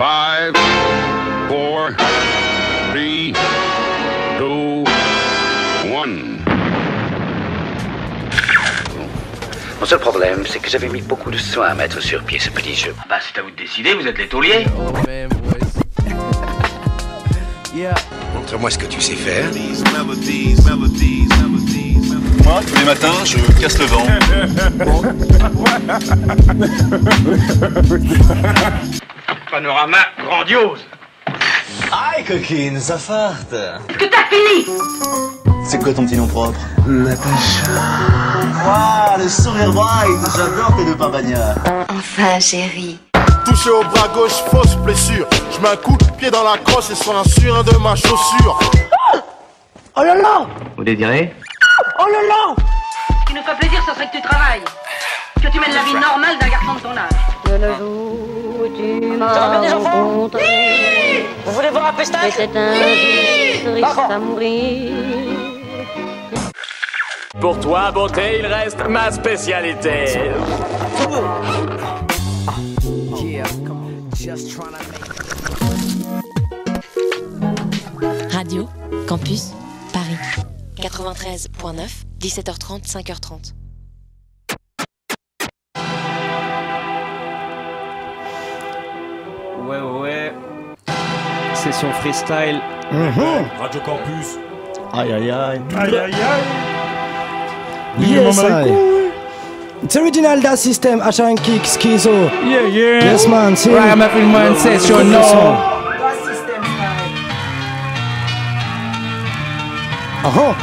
5, 4, 3, 2, 1. Mon seul problème, c'est que j'avais mis beaucoup de soin à mettre sur pied ce petit jeu. Bah, c'est à vous de décider, vous êtes les tauliers. Oh man, boys. Yeah. Montre-moi ce que tu sais faire. Moi, tous les matins, je casse le vent. Panorama grandiose. Aïe, coquine, ça farte. Que t'as fini. C'est quoi ton petit nom propre? Natacha. Waouh, le sourire bride. J'adore tes deux pampagnards. Enfin, chérie. Touché au bras gauche, fausse blessure. Je mets un coup de pied dans la crosse et sur un surin de ma chaussure. Oh là là. Vous désirez? Oh là là. Ce qui nous fait plaisir, ce serait que tu travailles. Que tu mènes la vie normale d'un garçon de ton âge. Le jour où tu m'as rencontré. Oui. Vous voulez voir un pestage? C'était un oui. Riche à mourir. Pour toi, beauté, il reste ma spécialité. Radio Campus Paris 93.9, 17h30, 5h30. Ouais, ouais. Session freestyle. Radio Campus. Aïe, aïe, aïe. Aïe, aïe, aïe. Yes, I. It's original Da System, Ashan Kick, Skiizo. Yeah, yeah. Yes, man, see. Right, I'm having my session now. Da System style.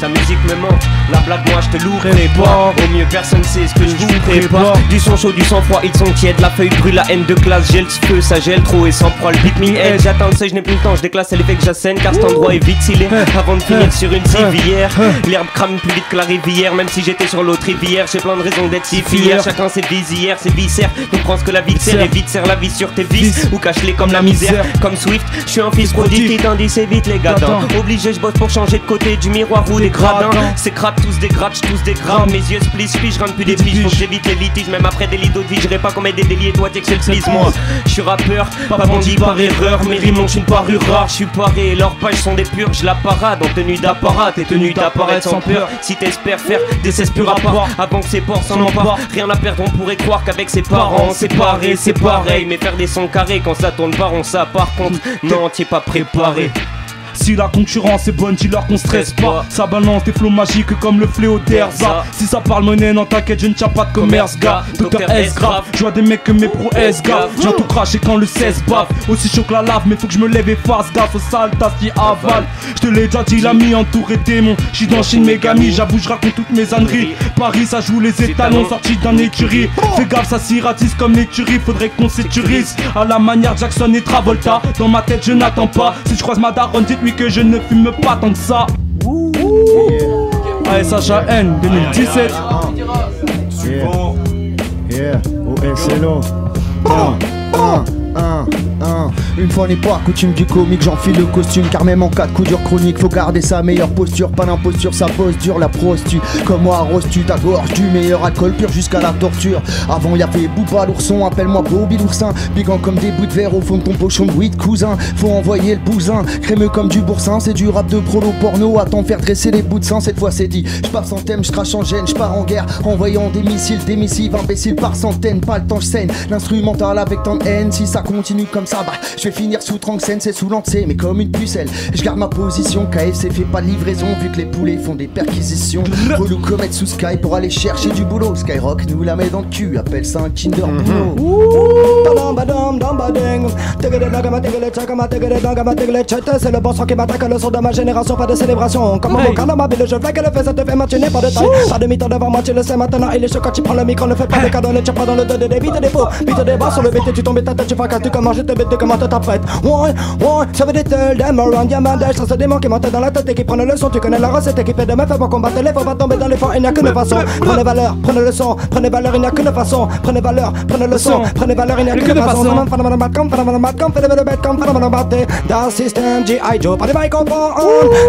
Ta musique me ment, la blague moi je te louerai pas. Au mieux personne sait ce que je voudrais pas. Du sang chaud, du sang froid, ils sont tièdes. La feuille brûle, la haine de classe gèle, ce feu ça gèle trop et sans froid. Le beat m'y aide, j'atteins le seuil, je n'ai plus le temps. Je déclasse l'effet que j'assène car cet endroit est vite scellé. Avant de finir sur une civière, l'herbe crame plus vite que la rivière. Même si j'étais sur l'autre rivière, j'ai plein de raisons d'être si fier. Chacun ses désirs, ses viscères. Comprends ce que la vie te sert et vite serre la vie sur tes vices. Ou cache-les comme la misère, comme Swift. Je suis un fils prodigue, tandis vite les gars. Obligé, je bosse pour changer de côté du miroir. Des gradins, c'est crap, tous des grattes, tous des grammes. Mes yeux splissent, je rentre plus des piges. Faut que j'évite les litiges, même après des lits d'autres vies. J'irai pas qu'on mette des délits et toi t'es que c'est le please. Moi, je suis rappeur, pas bandit par erreur. Mes rimes ont une parure rare, je suis paré. Leurs pages sont des purges, la parade en tenue d'apparat. T'es tenu d'apparaître sans peur. Si t'espères faire des cesses pur à part, avant que ses ports s'en emparent. Rien à perdre, on pourrait croire qu'avec ses parents, séparés, c'est pareil. Mais faire des sons carrés quand ça tourne pas, on ça par contre. Non, t'y es pas préparé. Si la concurrence est bonne, dis-leur qu'on stresse pas. Ça balance des flots magiques comme le fléau d'Erza. Si ça parle monnaie, non t'inquiète, je ne tiens pas de commerce, gars. Docteur S grave, je vois des mecs que mes prouesses, gars. Je viens tout cracher quand le 16 bave. Aussi chaud que la lave, mais faut que je me lève et fasse gaffe aux sales tasses qui avalent. Je te l'ai déjà dit, l'ami entouré démon. J'suis dans Shin Megami, j'avoue, je raconte toutes mes âneries. Paris, ça joue les étalons sortis d'un écurie. Fais gaffe, ça s'irratisse comme l'écurie, faudrait qu'on sécurise. À la manière Jackson et Travolta, dans ma tête, je n'attends pas. Si je croise ma daronne, dites-lui que je ne fume pas tant que ça. ASHAN 2017. Suivant. Yeah, O.S.L.O. Une fois n'est pas coutume du comique, j'enfile le costume. Car même en cas de coup dur chronique, faut garder sa meilleure posture. Pas d'imposture, ça pose dur la prostitue. Comme moi, arrose-tu ta gorge du meilleur alcool pur jusqu'à la torture. Avant y'avait Booba l'ourson, appelle-moi Bobby l'oursin. Bigant comme des bouts de verre au fond de ton pochon de weed cousin. Faut envoyer le bousin, crémeux comme du boursin. C'est du rap de prolo porno, à t'en faire dresser les bouts de seins. Cette fois c'est dit, j'pars sans thème, j'crache en gêne. J'pars en guerre, envoyant des missiles, des missives. Imbéciles par centaines, pas le temps j'saigne. L'instrumental avec tant de haine, si ça continue comme ça, bah je vais finir sous Tranxène, c'est sous l'entrée, mais comme une pucelle. Je garde ma position, KFC fait pas de livraison, vu que les poulets font des perquisitions. Relou comète sous Sky pour aller chercher du boulot. Skyrock nous la met dans le cul, appelle ça un Kinder Boulot. C'est le bon sang qui m'attaque, le son de ma génération, pas de célébration. Comme mon calama, le jeu flag, le fait, ça te fait matiner, pas de taille. Pas de mi-temps devant moi, tu le sais maintenant, il est chaud quand tu prends le micro, ne fais pas de cadeau, ne tire pas dans le dos de débit, t'es défaut. Vite des bras sur le BT, tu tombes ta tête, tu fracasses, tu commences, je te bête, comment t'as prête. Ouais, ça veut des tels, des morons, des mandèges, ça se dément qui montent dans la tête et qui prennent le son. Tu connais la recette et qui fait de meufs pour combattre les faux, va tomber dans les fonds, il n'y a qu'une façon. Prenez valeur, prenez le son, prenez valeur, il n'y a qu'une façon. Prenez valeur, prenez le son, prenez valeur, il n'y a qu'une façon. Da System, G.I. Joe, pas de microphone.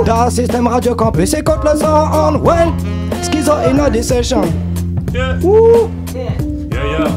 Da System, Radio Campus, écoute le son. Well, Skiizo in a session. Yeah, yeah, yeah.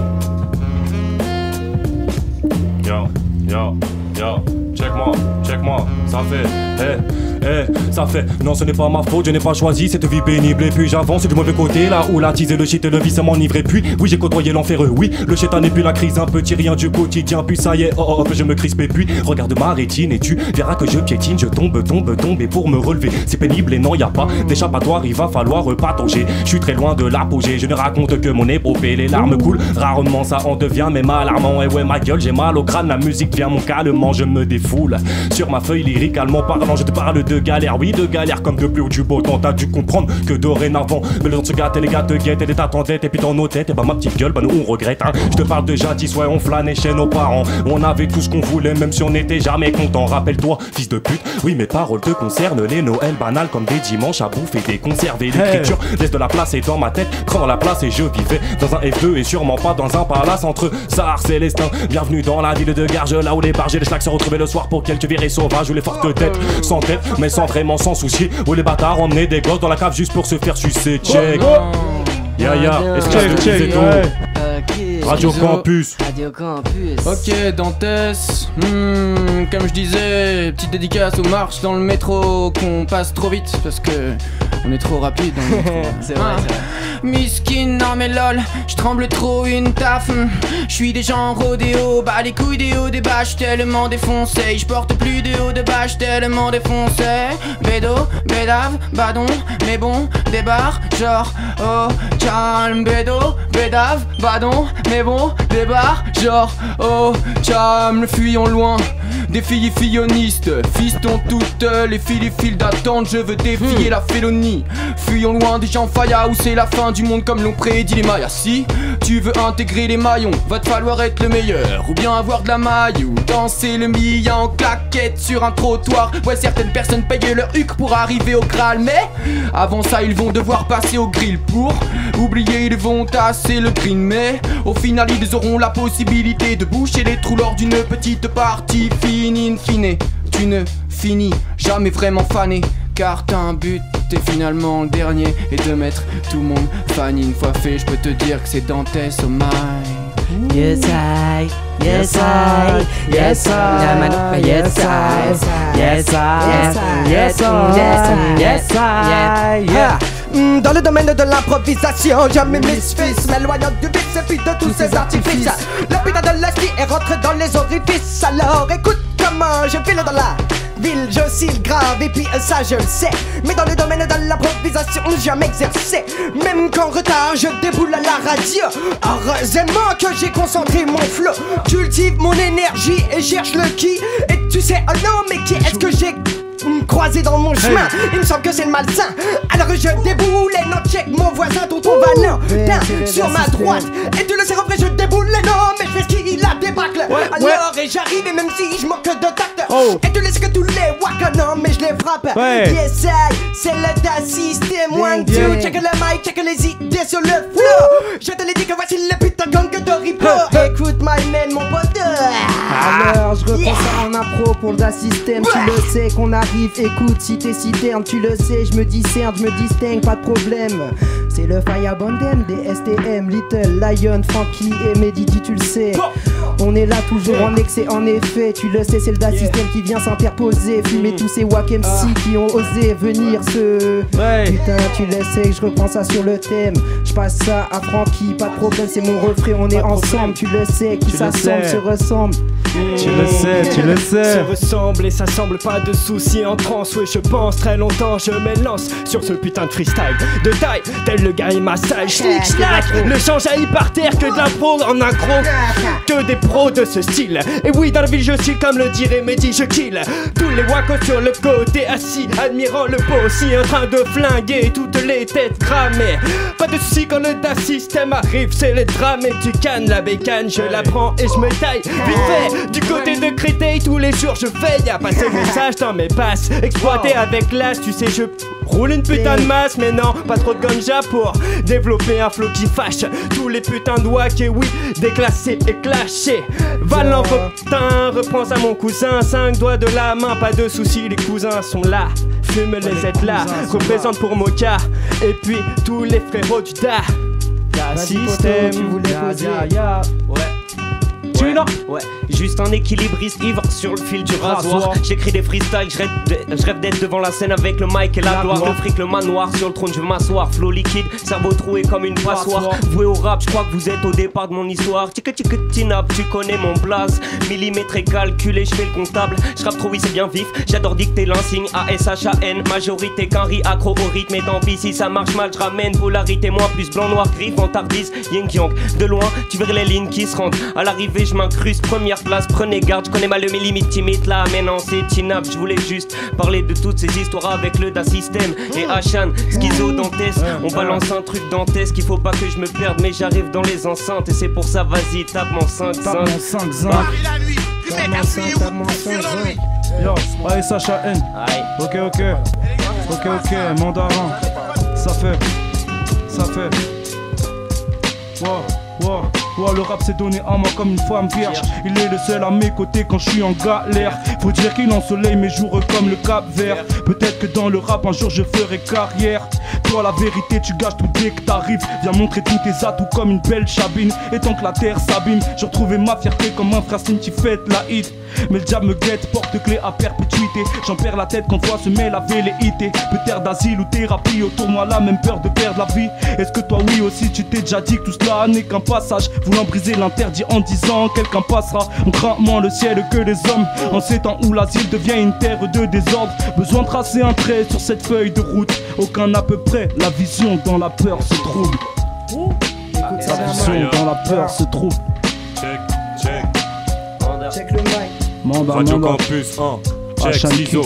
ça fait, ça fait. Non, ce n'est pas ma faute, je n'ai pas choisi cette vie pénible. Et puis j'avance du mauvais côté, là où la tise et le shit et le vice m'enivrent. Puis oui, j'ai côtoyé l'enfer, oui, le chétan et puis la crise, un petit rien du quotidien. Puis ça y est, oh, je me crispe et puis regarde ma rétine et tu verras que je piétine. Je tombe, tombe et pour me relever, c'est pénible et non, y a pas d'échappatoire, il va falloir patauger. Je suis très loin de l'apogée, je ne raconte que mon épopée. Les larmes coulent, rarement ça en devient même alarmant. Et ouais, ma gueule, j'ai mal au crâne, la musique vient mon calmement, je me défoule. Sur ma feuille lyrique, allemand parlant, je te parle de galère, oui de galère comme de plus ou du beau temps. T'as dû comprendre que dorénavant, mais le temps se gâte et les gars te guettent et les t'attends d'être et puis dans nos têtes, et bah ma petite gueule, bah nous on regrette, hein. Je te parle de jadis, ouais on flânait chez nos parents, on avait tout ce qu'on voulait même si on n'était jamais content. Rappelle-toi, fils de pute, oui mes paroles te concernent, les Noël banal comme des dimanches à bouffer des conserves. Et l'écriture laisse de la place et dans ma tête, prends la place et je vivais dans un F2 et sûrement pas dans un palace entre Sar Célestin. Bienvenue dans la ville de Garges, là où les barges et les schlags se retrouvaient le soir pour quelques virées sauvages, où les fortes têtes sans tête mais sans vraiment s'en soucier, où les bâtards emmenaient des gosses dans la cave juste pour se faire sucer. Check, ya ya, check. Radio Campus. Radio Campus. Ok, Dantès. Comme je disais, petite dédicace aux marches dans le métro qu'on passe trop vite parce que on est trop rapide. C'est vrai, c'est vrai. Miskine, non mais lol, je tremble trop une taf. Je suis déjà en rodéo, bah les couilles des hauts des bas, j'suis tellement défoncé. Je porte plus des hauts de bas, j'suis tellement défoncé. Bédo, bédave, badon, mais bon, débarre, genre, oh, calme. Bédo, bédave, badon, mais bon, débarre, genre, oh, calme. Fuyons loin des filles fillonistes, fistons toutes les files d'attente. Je veux défier la félonie. Fuyons loin des gens faillas où c'est la fin du monde comme l'ont prédit les mayas. Si tu veux intégrer les maillons, va te falloir être le meilleur, ou bien avoir de la maille, ou danser le mia en claquette sur un trottoir. Ouais, certaines personnes payent leur huc pour arriver au Graal, mais avant ça ils vont devoir passer au grill pour oublier, ils vont tasser le green, mais au final ils auront la possibilité de boucher les trous lors d'une petite partie fine. In fine, tu ne finis jamais vraiment fané, car t'as un but, t'es finalement le dernier, et de mettre tout le monde fan. Une fois fait, je peux te dire que c'est Dantès, oh my. Yes I, yes I, yes I, yes I, yes I, yes I, yes I, yeah. Dans le domaine de l'improvisation, j'aime mes misfits, m'éloignant du vice et puis de tous ces artifices. Le putain de l'esti est rentré dans les orifices. Alors écoute comment je file dans la ville, je cille grave et puis ça je le sais. Mais dans le domaine de l'improvisation, j'ai m'exercé. Même qu'en retard, je déboule à la radio. Heureusement que j'ai concentré mon flow, cultive mon énergie et cherche le qui. Et tu sais, oh non, mais qui est-ce que j'ai croisé dans mon chemin? Il me semble que c'est le malsain. Alors je déboule et non check mon voisin, tonton Valentin sur ma droite. Et tu le sais, après je déboule et non mais je fais ce qu'il a débâcle. Alors et j'arrive et même si je manque de tact, et tu le sais que tous les wack, non mais je les frappe. Yes I, c'est le Da System. One, two, check le mic, check les idées sur le flow. Je te l'ai dit que voici le putain de gang de Ripo. Écoute my man, mon pote. Alors je reprends ça en impro pour le Da System. Tu le sais qu'on a. Écoute, si t'es citerne, tu le sais, je me discerne, je me distingue, pas de problème. C'est le Firebandem des STM, Little Lion, Frankie et Medity, tu le sais. On est là toujours en excès, en effet, tu le sais, c'est le Da System qui vient s'interposer, fumer tous ces wack MC qui ont osé venir se. Putain, tu le sais, je reprends ça sur le thème. Je passe ça à Frankie, pas de problème, c'est mon refrain, on est ensemble, tu le sais, qui s'assemble, se ressemble. Tu le sais, tu le sais. Se ressemble et ça semble pas de soucis. En transe, ouais, je pense très longtemps, je m'élance sur ce putain de freestyle de taille, tel le gars et ma salle. Schnick, schnack, le chant jaillit par terre, que de l'impro en accro, que des pros de ce style. Et oui, dans la ville, je suis comme le dirait Mehdi, je kill tous les wackos sur le côté assis, admirant le pot aussi, en train de flinguer toutes les têtes cramées. Pas de soucis quand le Da System arrive, c'est le drame. Et tu cannes la bécane, je la prends et je me taille vite fait. Du côté de Créteil, tous les jours, je veille à passer le message dans mes pages. Exploité avec l'as, tu sais, je roule une putain de masse, mais non, pas trop de ganja pour développer un flow qui fâche tous les putains de wack. Et oui, déclassé et clashé. Valentin reprends à mon cousin, 5 doigts de la main, pas de soucis, les cousins sont là. Fume les aides là, représente pour Moka, et puis tous les frérots du Da System. Tu voulais poser, ouais. Tu là. Ouais, juste un équilibriste ivre sur le fil du rasoir. J'écris des freestyles, je rêve d'être devant la scène avec le mic et la gloire. Le fric, le manoir, sur le trône je veux m'asseoir. Flow liquide, cerveau troué comme une passoire. Voué au rap, je crois que vous êtes au départ de mon histoire. Tic tic Tinap, tu connais mon blaze. Millimètre et calculé, je fais le comptable. Je rappe trop, oui c'est bien vif, j'adore dicter l'insigne. A-S-H-A-N, majorité qu'un riz accro au rythme. Et tant pis si ça marche mal, je ramène polarité moins plus blanc, noir, gris, vantardise, yin yang. De loin, tu verrais les lignes qui se rendent. À l'arrivée, je m'incruste, première place, prenez garde. Je connais mal mes limites timides, là maintenant c'est Tinap. Je voulais juste parler de toutes ces histoires avec le Da System et Ashan, Skiizo, Dantès. On balance un truc Dantès qu'il faut pas que je me perde, mais j'arrive dans les enceintes. Et c'est pour ça, vas-y, tape mon 5-5. Tape mon 5-5. Paris la nuit, du mec à suivre, sur la nuit. Yo, A-S-H-A-N. Ok, ok. Ok, ok, mandarin. Ça fait, ça fait. Wow, wow, wow, le rap s'est donné à moi comme une femme vierge. Il est le seul à mes côtés quand je suis en galère. Faut dire qu'il ensoleille mes jours comme le Cap Vert. Peut-être que dans le rap un jour je ferai carrière. Toi la vérité tu gâches tout dès que t'arrives. Viens montrer tous tes atouts comme une belle chabine. Et tant que la terre s'abîme, je retrouvais ma fierté comme un frère Slim qui fête la hit. Mais le diable me guette, porte-clé à perpétuité. J'en perds la tête quand toi se mêle la velléité. Peut-être d'asile ou thérapie, autour-moi la même peur de perdre la vie. Est-ce que toi oui aussi tu t'es déjà dit que tout cela n'est qu'un passage, voulant briser l'interdit en disant quelqu'un passera, on craint moins le ciel que les hommes. En ces temps où l'asile devient une terre de désordre, besoin de tracer un trait sur cette feuille de route. Aucun à peu près, la vision dans la peur se trouve. La vision dans la peur se trouve. Check, check. Check le mic. Radio Campus, hein, check, Skiizo,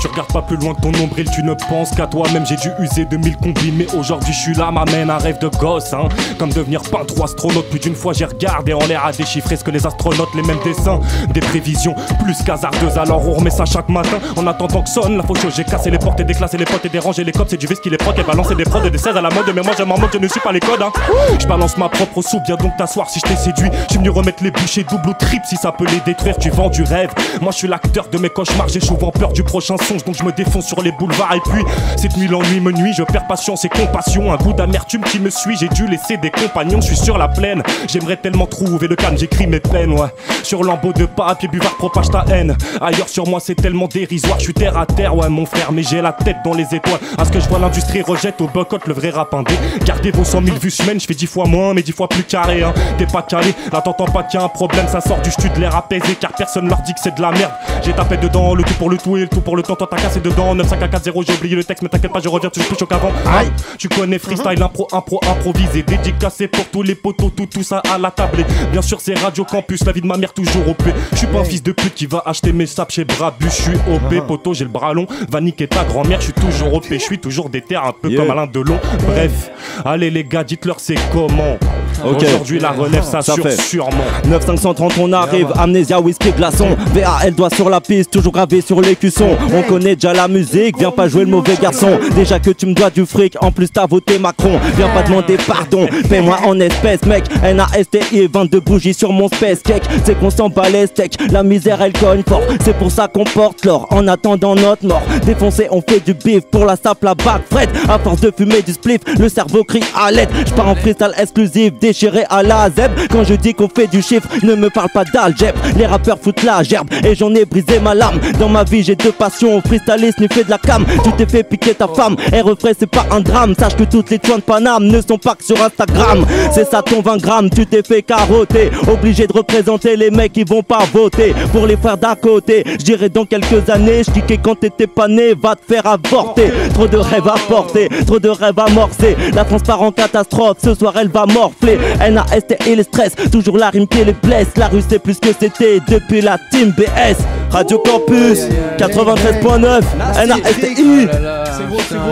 tu regardes pas plus loin que ton nombril, tu ne penses qu'à toi-même. J'ai dû user de 1000 combines, mais aujourd'hui je suis là, m'amène un rêve de gosse, hein. Comme devenir peintre ou astronaute, plus d'une fois j'ai regardé en l'air à déchiffrer ce que les astronautes, les mêmes dessins. Des prévisions plus qu'hasardeuses, alors on remet ça chaque matin. En attendant que sonne la faucheuse, j'ai cassé les portes et déclassé les potes et dérangé les cops. C'est du vice qui les protes et balancer des prods et des 16 à la mode. Mais moi je m'en moque, je ne suis pas les codes, hein. Je balance ma propre soupe, viens donc t'asseoir si je t'ai séduit. Je suis venu remettre les bouchées double ou triple si ça peut les détruire. Tu vends du rêve, moi je suis l'acteur de mes cauchemars, j'ai souvent peur du prochain. Donc je me défonce sur les boulevards et puis cette nuit l'ennui me nuit, je perds patience et compassion. Un goût d'amertume qui me suit, j'ai dû laisser des compagnons. Je suis sur la plaine, j'aimerais tellement trouver le calme, j'écris mes peines, ouais. Sur lambeau de papier, buvard propage ta haine. Ailleurs sur moi c'est tellement dérisoire, je suis terre à terre, ouais mon frère, mais j'ai la tête dans les étoiles. À ce que je vois l'industrie rejette au boycott le vrai rap indé. Gardez vos 100 000 vues semaine, je fais 10 fois moins mais 10 fois plus carré, hein. T'es pas calé, là t'entends pas qu'il y a un problème, ça sort du stud, l'air apaisé car personne leur dit que c'est de la merde. J'ai tapé dedans le tout pour le tout et le tout pour le tout. Toi t'as cassé dedans, 9-5-4-0, j'ai oublié le texte, mais t'inquiète pas, je reviens, tu le touches au qu'avant. Aïe, tu connais freestyle, impro, improvisé, dédicacé pour tous les potos, tout ça à la table. Et bien sûr, c'est Radio Campus, la vie de ma mère toujours OP. Je suis pas un fils de pute qui va acheter mes sapes chez Brabu, je suis OP, poto, j'ai le bras long, va niquer ta grand-mère, je suis toujours OP, je suis toujours déter, un peu comme Alain Delon. Bref, allez les gars, dites-leur c'est comment. Okay. Aujourd'hui la relève s'assure sûrement. 9-530 on arrive, amnésia, whisky, glaçon. VAL doigt sur la piste, toujours gravé sur les cuissons. On connaît déjà la musique, viens pas jouer le mauvais garçon. Déjà que tu me dois du fric, en plus t'as voté Macron. Viens pas demander pardon, paie-moi en espèces mec. NASTI, 22 bougies sur mon space cake. C'est qu'on s'en bat les steaks, la misère elle cogne fort. C'est pour ça qu'on porte l'or, en attendant notre mort. Défoncé on fait du bif, pour la sape la bague Fred. À force de fumer du spliff, le cerveau crie à l'aide. J'pars en freestyle exclusif, déchiré à la zeb. Quand je dis qu'on fait du chiffre, ne me parle pas d'algèbre. Les rappeurs foutent la gerbe et j'en ai brisé ma larme. Dans ma vie j'ai deux passions, freestyler, sniffer de la cam. Tu t'es fait piquer ta femme, et refrain c'est pas un drame. Sache que toutes les toits de Paname ne sont pas que sur Instagram. C'est ça ton 20 grammes, tu t'es fait carotter. Obligé de représenter les mecs qui vont pas voter pour les frères d'à côté. J'irai dans quelques années, j'kickais quand t'étais pas né, va te faire avorter. Trop de rêves à porter, trop de rêves amorcés. La France part en catastrophe, ce soir elle va morfler. NASTI le stress, toujours la rime qui les blesse. La rue c'est plus que c'était depuis la team BS. Radio Campus 93.9 NASTI.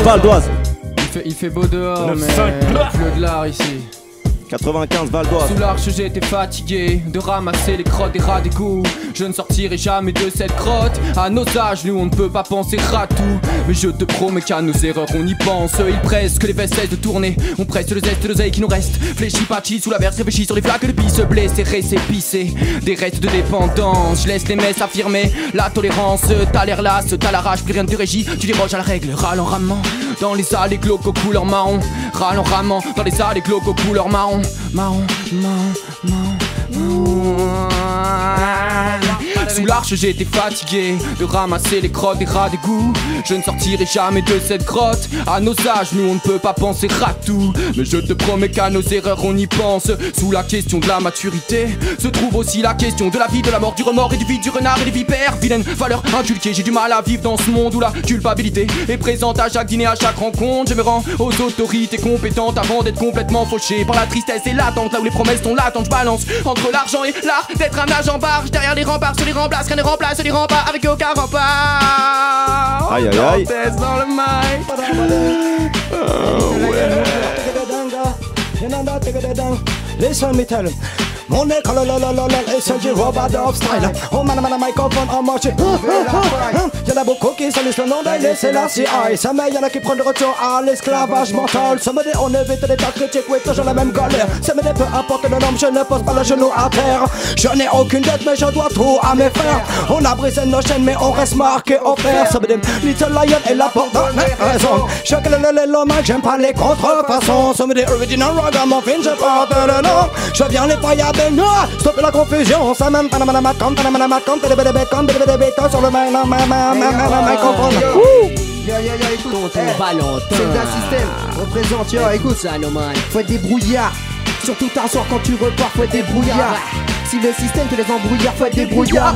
Val d'Oise. Il fait beau dehors mais il pleut de l'art ici. 95 Val d'Oise. Sous l'arche j'étais fatigué de ramasser les crottes des rats d'égout. Je ne sortirai jamais de cette crotte. À nos âges nous on ne peut pas penser à tout. Mais je te promets qu'à nos erreurs on y pense. Ils pressent que les vestes cessent de tourner. On presse le zeste de l'oseille qui nous reste. Fléchis, pâtis, sous la verse, réfléchis sur les flaques de pisse. Blessé, récépissé, des restes de dépendance. Je laisse les messes affirmer la tolérance. T'as l'air lasse, t'as la rage, plus rien ne te régit. Tu déroges à la règle, râle en ramant dans les allées glauques aux couleurs marron. Râle en ramant dans les allées glauques aux couleurs marron. Marron, marron, marron, marron. l'arche, j'ai été fatigué de ramasser les crottes des rats d'égout. Je ne sortirai jamais de cette grotte. À nos âges, nous on ne peut pas penser à tout. Mais je te promets qu'à nos erreurs on y pense. Sous la question de la maturité se trouve aussi la question de la vie, de la mort, du remords et du vide, du renard et des vipères. Vilaine valeur inculquée, j'ai du mal à vivre dans ce monde où la culpabilité est présente à chaque dîner, à chaque rencontre. Je me rends aux autorités compétentes avant d'être complètement fauché par la tristesse et l'attente. Là où les promesses sont latentes, je balance entre l'argent et l'art d'être un agent barge. Derrière les remparts, je les remplace, rien ne remplace, je les remplace avec aucun rempart. Aïe aïe aïe. Dantès dans le mic. Oh ouais. Les métal. Mon nez, S.G. Robad style. Oh man, man, microphone en marche. Y'en a beaucoup qui salissent le nom d'ailleurs, c'est la CIA. Ça mais y'en a qui prennent le retour à l'esclavage mental. Ça me dit, on évite les tas critiques, oui, toujours la même galère. Ça me dit, peu importe le nom, je ne pose pas le genou à terre. Je n'ai aucune dette, mais je dois tout à mes frères. On a brisé nos chaînes, mais on reste marqué au fer. Ça me dit, Little Lion est là pour donner raison. Chacun le mec, j'aime pas les contrefaçons. Ça me dit, original ragamuffin, je porte le nom. Je viens les paillards. Stop la confusion, ça même panamanamat comme t'es sur le main. Yo, écoute, c'est Da System, représente, yo, écoute ça, no man. Faut être débrouillard, surtout tard soir quand tu repars, faut être débrouillard. Si le système te laisse embrouillard, faut être débrouillard.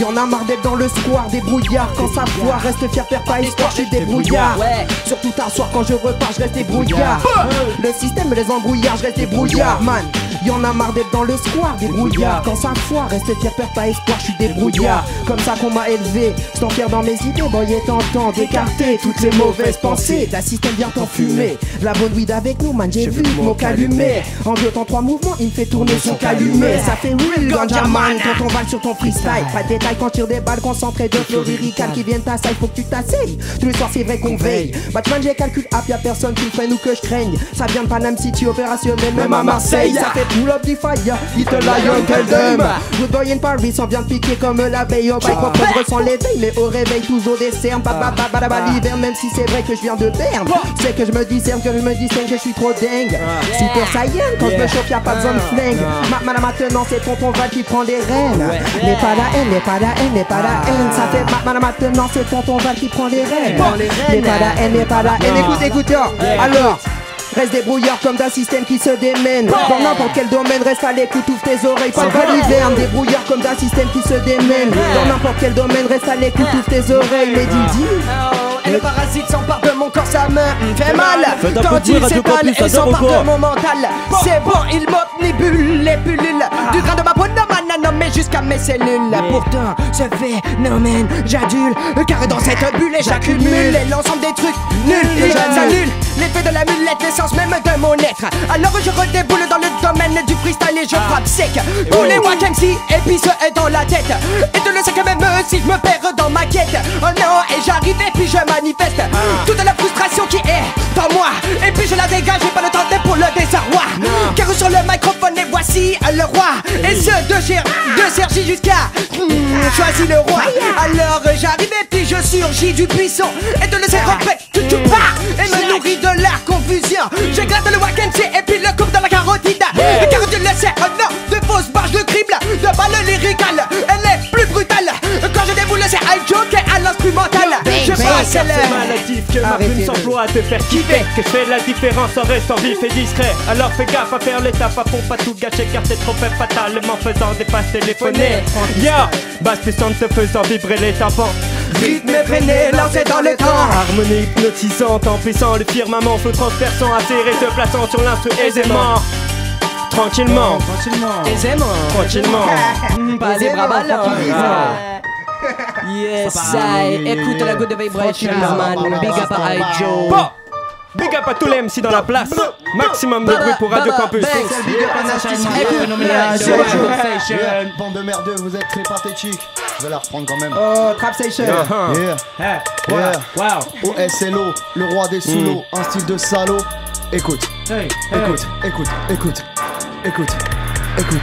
Y'en a marre d'être dans le square, débrouillard. Quand ça foire, reste fier, faire pas espoir, je suis débrouillard. Surtout tard soir quand je repars, je reste débrouillard. Le système me laisse embrouillard, je reste débrouillard, man. Y'en a marre d'être dans le square, débrouillard. Quand ça foire, reste fier, faire pas espoir, je suis débrouillard. Comme ça qu'on m'a élevé, sans fier dans mes idées, bon y est tentant d'écarter toutes les mauvaises pensées. Da System vient t'en fumer. La bonne weed avec nous, man, j'ai vu mon calumet. En deux temps, trois mouvements, il me fait tourner son calumet. Ça fait real ganja man quand on va sur ton freestyle. Pas de détail quand tire des balles concentrées de florirical qui viennent t'assailler, faut que tu t'asseilles. Tous les soirs, c'est vrai qu'on veille. Batman, j'ai calcul app, y'a personne qui me freine ou que je craigne. Ça vient de Paname City, opérationnel, même à Marseille. Ça fait pull up du fire, Little Lion, tell them. Good boy in Paris, on vient piquer comme la veille. Au bike, on ressent l'éveil, mais au réveil, toujours des cernes. L'hiver, même si c'est vrai que je viens de perdre, c'est que je me distingue, je suis trop dingue. Super Saiyan, quand je me chauffe, y'a pas besoin de flingue. Maintenant, c'est tonton Val qui prend les rênes. N'est pas la haine, n'est pas la haine, n'est pas la haine. Ça fait maintenant, c'est tonton Val qui prend les rênes. N'est pas la haine, n'est pas la haine. Écoute, alors. Reste débrouillard comme Da System qui se démène. Dans n'importe quel domaine, reste à l'écoute, ouvre tes oreilles, pas de valiverne. Débrouillard comme Da System qui se démène. Dans n'importe quel domaine, reste à l'écoute, ouvre tes oreilles, les Didi. Et le parasite s'empare de mon corps, sa main fait mal. Quand il s'étale et s'empare de mon mental. C'est bon, il m'omnibule les pullules du grain de ma peau de manane, mais jusqu'à mes cellules. Pourtant, ce phénomène, j'adule, car dans cette bulle, j'accumule l'ensemble des trucs nuls. Et j'annule l'effet de la mulette, même de mon être. Alors je redéboule dans le domaine du freestyle et je frappe sec. Pour les wack MC et puis ce est dans la tête. Et de le sais que même si je me perds dans ma quête. Oh non, et j'arrive et puis je manifeste toute la frustration qui est dans moi. Et puis je la dégage, j'ai pas le temps pour le désarroi. Car sur le microphone et voici le roi. Et ce de Sergi jusqu'à choisis le roi. Alors j'arrive et puis je surgis du buisson. Et de le sais tu pars et me nourris de l'air confusion. J'éclate le Wakensi et puis le coupe dans la carotide. La carotide le sait, oh non, de fausses barges le crible. De balle lyricale, elle est plus brutale. Quand je déboule c'est G.I. Joe qui est à l'instrumental. Je passe à l'air. C'est maladif que ma plume s'emploie à te faire kiffer. Que je fais la différence en restant vif et discret. Alors fais gaffe à faire l'étape à pour pas tout gâcher. Car t'es trop fait fatalement faisant des passes téléphonées. Ya, basse puissante te faisant vibrer les tympans. Rythme effréné, lancé dans le temps. Harmonie hypnotisante, emplissant le firmament. Feu transperçant, acéré, se plaçant sur l'instru aisément. Tranquillement, aisément, tranquillement. Pas les bras ballants. Yes, I. Écoute la goutte de vibration, man. Big up à G.I. Joe. Big up à tous les MC dans la place. Maximum de bruit pour Radio Campus. Bande de merdeux, vous êtes très pathétiques. Je vais la reprendre quand même. Oh, Trap Station. O.S.L.O., le roi des sous-lots. Un style de salaud. Écoute, écoute, écoute, écoute, écoute, écoute.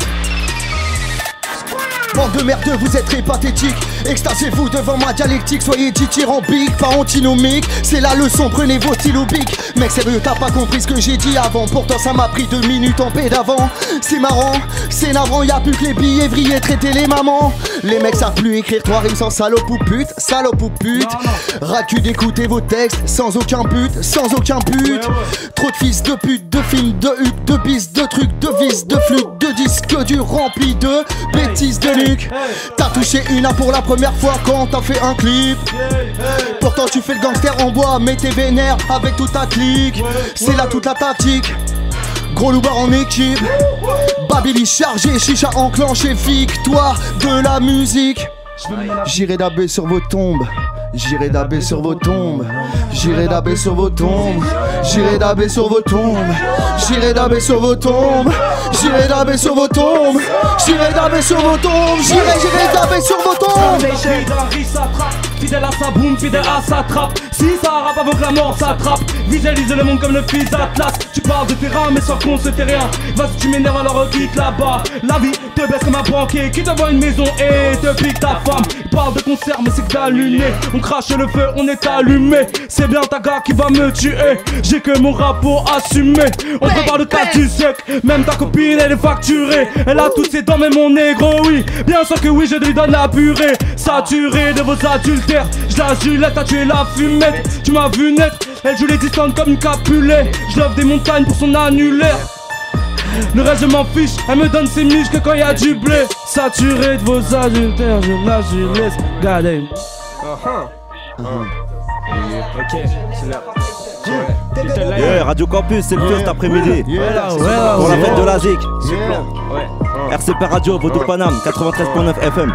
Bande de merdeux, vous êtes très pathétiques. Extasez-vous devant ma dialectique. Soyez dithyrambique, pas antinomique. C'est la leçon, prenez vos stylos bic. Mec sérieux, t'as pas compris ce que j'ai dit avant. Pourtant ça m'a pris 2 minutes en paix d'avant. C'est marrant, c'est navrant, y'a plus que les billets vrillés, traiter les mamans. Les mecs savent plus écrire 3 rimes sans salope ou pute. Salope ou pute. Racu d'écouter vos textes sans aucun but, sans aucun but. Ouais, ouais. Trop de fils de pute, de films, de huttes, de bis, de trucs, de vis, de flux, de disques durs remplis de bêtises de Luc. T'as touché une A pour la première fois quand t'as fait un clip. Pourtant tu fais le gangster en bois, mais t'es vénère avec toute ta clique. C'est là toute la tactique. Gros loupard en équipe. Babylie chargée, chicha enclenchée, victoire de la musique. J'irai daber sur vos tombes. J'irai daber sur vos tombes. J'irai daber sur vos tombes. J'irai daber sur vos tombes. J'irai daber sur vos tombes. J'irai daber sur vos tombes. J'irai daber sur vos tombes. J'irai daber sur vos tombes. Fidèle à sa boum, fidèle à sa trappe. Si ça rappe avant que la mort s'attrape. Visualise le monde comme le fils d'Atlas. Tu parles de terrain mais sans qu'on se tait rien. Vas-y tu m'énerves alors quitte là-bas. La vie te baisse comme un banquier qui te voit une maison et te pique ta femme. Il parle de concert mais c'est que t'as luné. On crache le feu, on est allumé. C'est bien ta gars qui va me tuer. J'ai que mon rap pour assumer. On prépare le cas du siècle. Même ta copine elle est facturée. Elle a toutes ses dents mais mon négro oui. Bien sûr que oui je lui donne la purée. Saturée de vos adultes. Je la julette, t'as tué la fumette. Tu m'as vu naître, elle joue les distantes comme une capulée. Je love des montagnes pour son annulaire. Le reste je m'en fiche, elle me donne ses miches que quand y'a du blé. Saturé de vos adultères, je la julette, regardez. Ok, c'est là. Yeah, Radio Campus, c'est le plus cet après-midi. Pour la fête de la ZIC. RCP Radio, Vaudou Paname, 93.9 FM.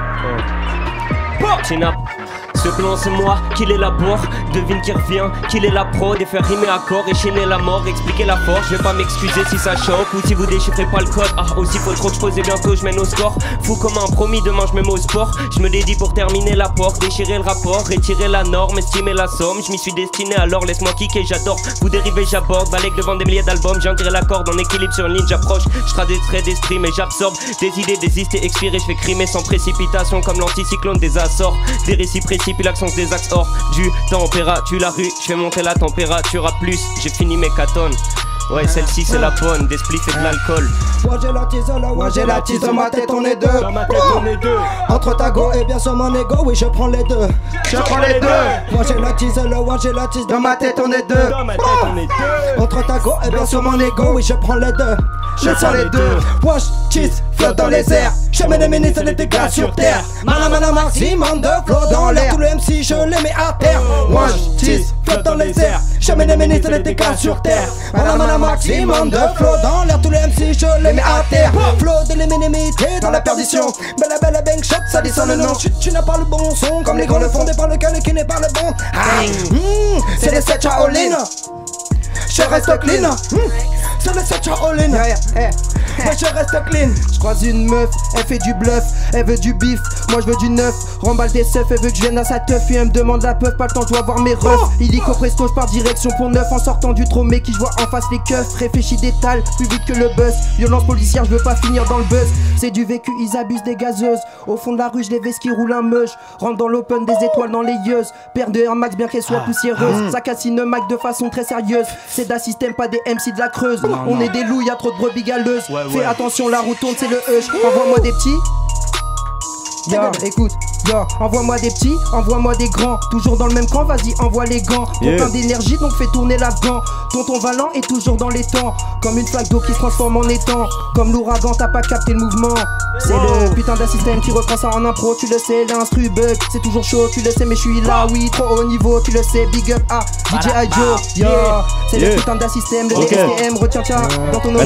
Tinap. Ce plan c'est moi qui l'élabore, devine qui revient, qui est la prod et faire rimer à corps, échaîner la mort, expliquer la force. Je vais pas m'excuser si ça choque ou si vous déchiffrez pas le code. Ah aussi faut trop que je pose et bientôt je mène au score. Fou comme un promis, demain je mets au sport. Je me dédie pour terminer la porte, déchirer le rapport, retirer la norme, estimer la somme. Je m'y suis destiné alors laisse-moi kicker, j'adore. Vous dérivez j'aborde, balèque devant des milliers d'albums. J'en tirerai la corde en équilibre sur une ligne, j'approche. Je traduirai des streams et j'absorbe des idées, des istes et expirées. Je fais crimer sans précipitation comme l'anticyclone des Açores. Des récits précis. Puis l'accence des axes hors du température, la rue, je fais monter la température à plus, j'ai fini mes catones. Ouais, celle-ci c'est la bonne, des spliffs et de l'alcool. Moi j'ai la tise, dans ma tête on est deux. Entre ta go et bien sûr mon ego, oui je prends les deux. Je prends les deux. Moi j'ai la tise, dans ma tête on est deux. Entre ta go et bien sûr mon ego, oui je prends les deux. Je prends les deux. Wash cheese flotte dans les airs. Jamais les ministres et les dégâts sur terre. Mana maximum de flow dans l'air. Tout le MC je les mets à terre. Wash cheese flotte dans les airs. Jamais les ministres et les dégâts sur terre. Maximum de flow dans l'air, tous les MC je les mets à terre. Flow de l'éminimité dans la perdition. Bella bella bang shot, ça dit sans le nom. Tu n'as pas le bon son, comme les grands le font. Par le cœur qui n'est pas le bon. C'est les 7 Shaolin. Je reste clean. C'est les 7 Shaolin. Moi je reste clean. Je croise une meuf, elle fait du bluff. Elle veut du bif, moi je veux du neuf. Remballe des seufs, elle veut que je vienne à sa teuf. Et elle me demande la peuf, pas le temps, je dois voir mes refs. Illico presto, je pars direction pour neuf. En sortant du trône, mais qui je vois en face les keufs. Réfléchis d'étale, plus vite que le buzz. Violence policière, je veux pas finir dans le buzz. C'est du vécu, ils abusent des gazeuses. Au fond de la rue, je les vais qui roulent un meuge. Rentre dans l'open, des étoiles dans les yeux. Perdre un max, bien qu'elle soit poussiéreuse. Ça cassine un max de façon très sérieuse. C'est Da System, pas des MC de la Creuse. On est des loups, y'a trop de brebis galeuses. Fais attention, la roue tourne, c'est le hush. Envoie-moi des petits. Écoute, envoie-moi des petits, envoie-moi des grands. Toujours dans le même camp, vas-y, envoie les gants. Ton plein d'énergie, donc fais tourner l'Afghan. Tonton Valant est toujours dans les temps. Comme une flaque d'eau qui se transforme en étang. Comme l'ouragan, t'as pas capté le mouvement. C'est le putain d'un système qui reprend ça en impro. Tu le sais, l'instru bug, c'est toujours chaud. Tu le sais, mais je suis là, oui, trop haut niveau. Tu le sais, big up à DJ Joe. C'est le putain d'un système, le STM. Retiens, tiens, dans ton nom.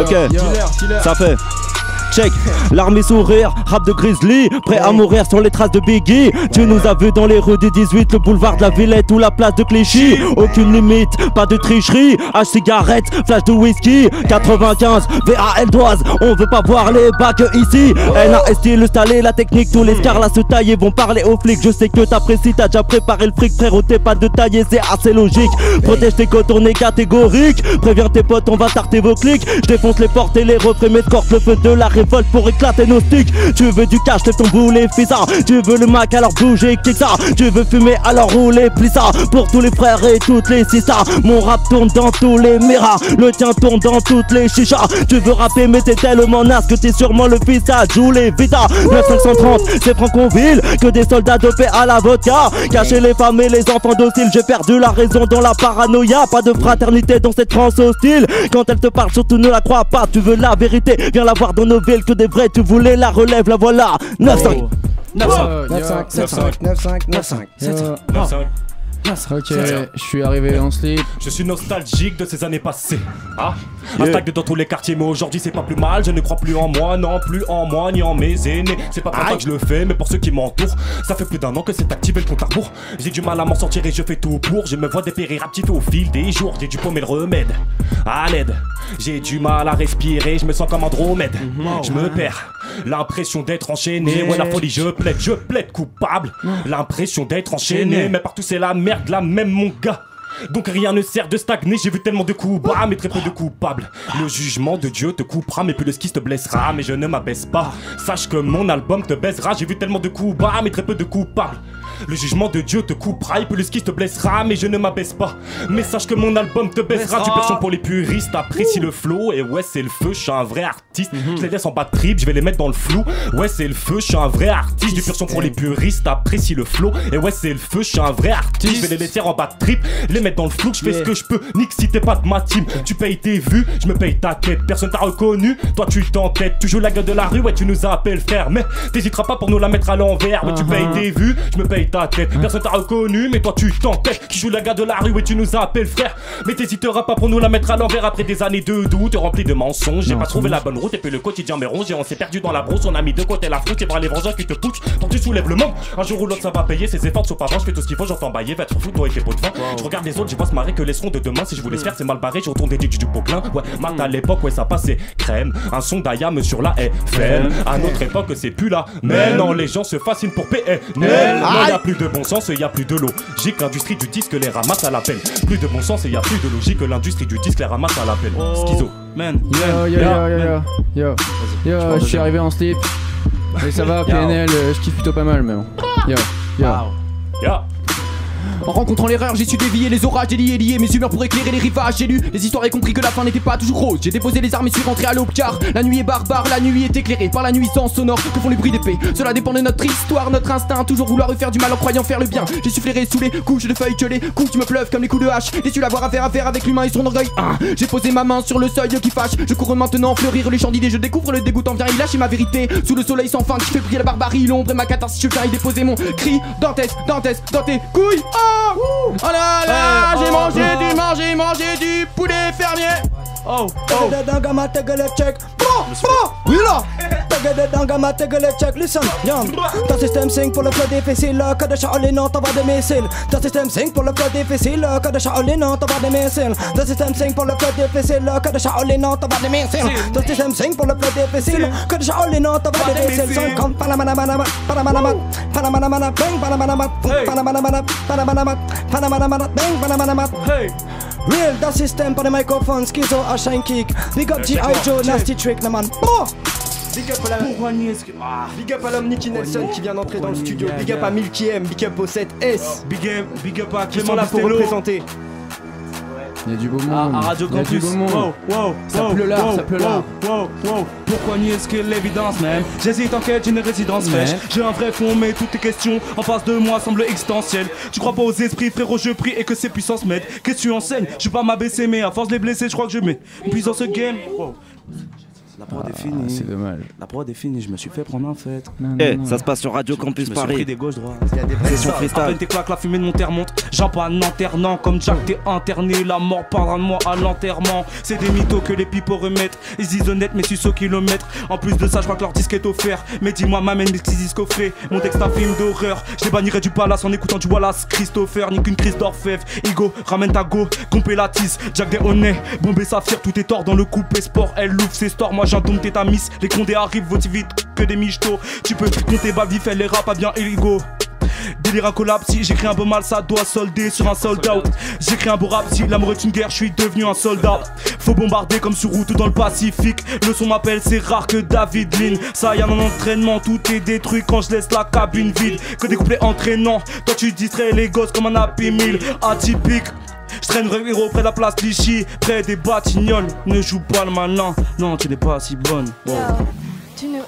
Ok, ça fait. Check, l'armée sourire, rap de Grizzly, prêt à mourir sur les traces de Biggie. Tu nous as vu dans les rues des 18, le boulevard de la Villette ou la place de Clichy. Aucune limite, pas de tricherie, H-cigarette, flash de whisky. 95, VAL d'Oise, on veut pas voir les bacs ici. NAST, le stallé, la technique, tous les scars là se taillent et vont parler aux flics. Je sais que t'apprécies, t'as déjà préparé le fric, frérot, t'es pas de taille, c'est assez logique. Protège tes cotes, on est catégorique, préviens tes potes, on va tarter vos clics. Je défonce les portes et les refrains, m'escorte le feu de la révolution. révolte pour éclater nos sticks. Tu veux du cash, lève ton boulet, fais ça. Tu veux le Mac, alors bouge et kick ça. Tu veux fumer, alors roulez, plie ça. Pour tous les frères et toutes les sissas, mon rap tourne dans tous les miras. Le tien tourne dans toutes les chichas. Tu veux rapper mais t'es tellement naze que t'es sûrement le fils à Joulé Vita. 9530, c'est Franconville, que des soldats dopés à la vodka. Cacher les femmes et les enfants dociles. J'ai perdu la raison dans la paranoïa. Pas de fraternité dans cette France hostile. Quand elle te parle, surtout ne la crois pas. Tu veux la vérité, viens la voir dans nos villes. Que des vrais, tu voulais la relève, la voilà. 9-5 9-5 Ok, je suis arrivé en slip. Je suis nostalgique de ces années passées. Ah, yeah. Un stack dans tous les quartiers, mais aujourd'hui c'est pas plus mal. Je ne crois plus en moi, non plus en moi, ni en mes aînés. C'est pas pour ça que je le fais, mais pour ceux qui m'entourent. Ça fait plus d'un an que c'est activé le compte à rebours. J'ai du mal à m'en sortir et je fais tout pour. Je me vois dépérir à petit au fil des jours. J'ai dû paumer le remède, à l'aide. J'ai du mal à respirer, je me sens comme un dromède. Je me perds, l'impression d'être enchaîné. Ouais, la folie, je plaide coupable. L'impression d'être enchaîné, mais partout c'est la merde. De la même mon gars, donc rien ne sert de stagner. J'ai vu tellement de coups bas mais très peu de coupables. Le jugement de Dieu te coupera, mais plus le ski te blessera. Mais je ne m'abaisse pas, sache que mon album te baisera. J'ai vu tellement de coups bas mais très peu de coupables. Le jugement de Dieu te coupera, et puis le ski te blessera. Mais je ne m'abaisse pas, mais sache que mon album te baissera. Du perchon pour les puristes, apprécie le flow. Et ouais c'est le feu, je suis un vrai artiste. Je les laisse en bas de trip, je vais les mettre dans le flou. Ouais c'est le feu, je suis un vrai artiste. Du perchon pour les puristes, apprécie le flow. Et ouais c'est le feu, je suis un vrai artiste. Je vais les laisser en bas de trip, les mettre dans le flou. Je fais ce que je peux, nique si t'es pas de ma team. Tu payes tes vues, je me paye ta quête. Personne t'a reconnu, toi tu t'entêtes. Tu joues la gueule de la rue, ouais tu nous appelles frère. Mais t'hésiteras pas pour nous la mettre à l'envers. Ouais tu payes tes vues, je me paye ta tête, personne t'a reconnu, mais toi tu t'entêtes. Tu joues la gars de la rue et tu nous appelles frère. Mais t'hésiteras pas pour nous la mettre à l'envers. Après des années de doute, rempli de mensonges. J'ai pas trouvé la bonne route, et puis le quotidien me ronge. Et on s'est perdu dans la brousse, on a mis de côté la frousse. C'est par les vengeurs qui te poussent, tant tu soulèves le monde. Un jour ou l'autre ça va payer, ses efforts ne sont pas vaches. Que tout ce qu'il faut, j'entends bailler, va être fou, toi et tes pots de vin. Je regarde les autres, je vois se marrer que laisseront de demain. Si je voulais se faire, c'est mal barré, je retourne des digues du Poplin. Ouais, mat à l'époque, ouais ça passait crème. Un son d'Ayam sur la FM. À notre époque, c'est plus là. Mais non, les gens se fascinent pour PNL. Y'a plus de bon sens, y'a plus de logique. L'industrie du disque les ramasse à la pelle. Plus de bon sens, y'a plus de logique. L'industrie du disque les ramasse à la pelle. Skiizo. Man, yo, je suis arrivé en slip. Et ça va, PNL, je kiffe plutôt pas mal même. En rencontrant l'erreur, j'ai su dévier les orages, j'ai lié mes humeurs pour éclairer les rivages. J'ai lu les histoires et compris que la fin n'était pas toujours rose. J'ai déposé les armes et suis rentré à l'aube car la nuit est barbare, la nuit est éclairée par la nuisance sonore que font les bruits d'épée. Cela dépend de notre histoire, notre instinct, toujours vouloir faire du mal en croyant faire le bien. J'ai soufflé sous les couches de feuilles que les coups me pleuvent comme les coups de hache. Déçu l'avoir à faire avec l'humain et son orgueil. J'ai posé ma main sur le seuil qui fâche. Je cours maintenant fleurir les champs d'idées. Je découvre le dégoûtant vient, il lâche ma vérité. Sous le soleil sans fin qui fait briller la barbarie, l'ombre et ma catharsis. Je viens y déposer mon cri. Dantès, dans tes couilles. Oh là là, j'ai mangé du poulet fermier. Oh. Listen, young. Da System sing pour le cas difficile, que de Shaolin on t'envoie des missiles. Da System sing pour le cas difficile, que de Shaolin on t'envoie des missiles. Da System sing pour le cas difficile, que de Shaolin on t'envoie des missiles. Da System sing pour le cas difficile, que de Shaolin on t'envoie des missiles. Son comme Panamanamat. Hey. Real, Da System pour les microphones, Skiizo, Ashan kick. Big up G.I. Joe, nasty trick, la man. Big up à la Big up à l'homme Nicky Nelson qui vient d'entrer dans le studio. Big up à Milky M, big up au 7S. Big up à Clément Bustello. Il y a du beau monde. À Radio Campus. Ça pleut là. Pourquoi nier ce qu'est l'évidence, man? J'hésite en quête d'une résidence fraîche. J'ai un vrai fond, mais toutes tes questions en face de moi semblent existentielles. Tu crois pas aux esprits, frérot, je prie et que ces puissances m'aident. Qu'est-ce que tu enseignes? Je vais pas m'abaisser, mais à force de les blesser, je crois que je mets une puissance ce game. La prod est finie. C'est dommage. La prod est finie, je me suis fait prendre en fait. Ça se passe sur Radio Campus Paris. Pris des gauches droites. C'est sur freestyle. À peine tes claques, la fumée de mon terre monte. J'empanne l'internant comme Jack, t'es interné. La mort parlera de moi à l'enterrement. C'est des mythos que les pipos remettent. Ils disent honnête, mais suce au kilomètre. En plus de ça, je crois que leur disque est offert. Mais dis-moi, m'amène mes petits disques offrés. Mon texte à film d'horreur. Je les bannirai du palace en écoutant du Wallace. Christopher, ni qu'une crise d'orfèvre. Igo, ramène ta go, compé la tisse. Jack des honnêts, bombé saphir, tout est tort dans le coupé sport. Elle l'ouvre ses stores. J'entends tes tamis, les condés arrivent, vaut-il vite que des michetots. Tu peux compter, bah vif, elle les rap, pas bien illigo. délire à collab. Si j'écris un beau mal, ça doit solder sur un sold out. J'écris un beau rap, si l'amour est une guerre, je suis devenu un soldat. Faut bombarder comme sur route ou dans le Pacifique. Le son m'appelle, c'est rare que David Lynn. Ça y a mon entraînement, tout est détruit quand je laisse la cabine vide. Que des couplets entraînants, toi tu distrais les gosses comme un Happy Meal atypique. Je traîne vrai héros près de la place Clichy, près des Batignolles. Ne joue pas le malin, non tu n'es pas si bonne. Wow. Tu ne...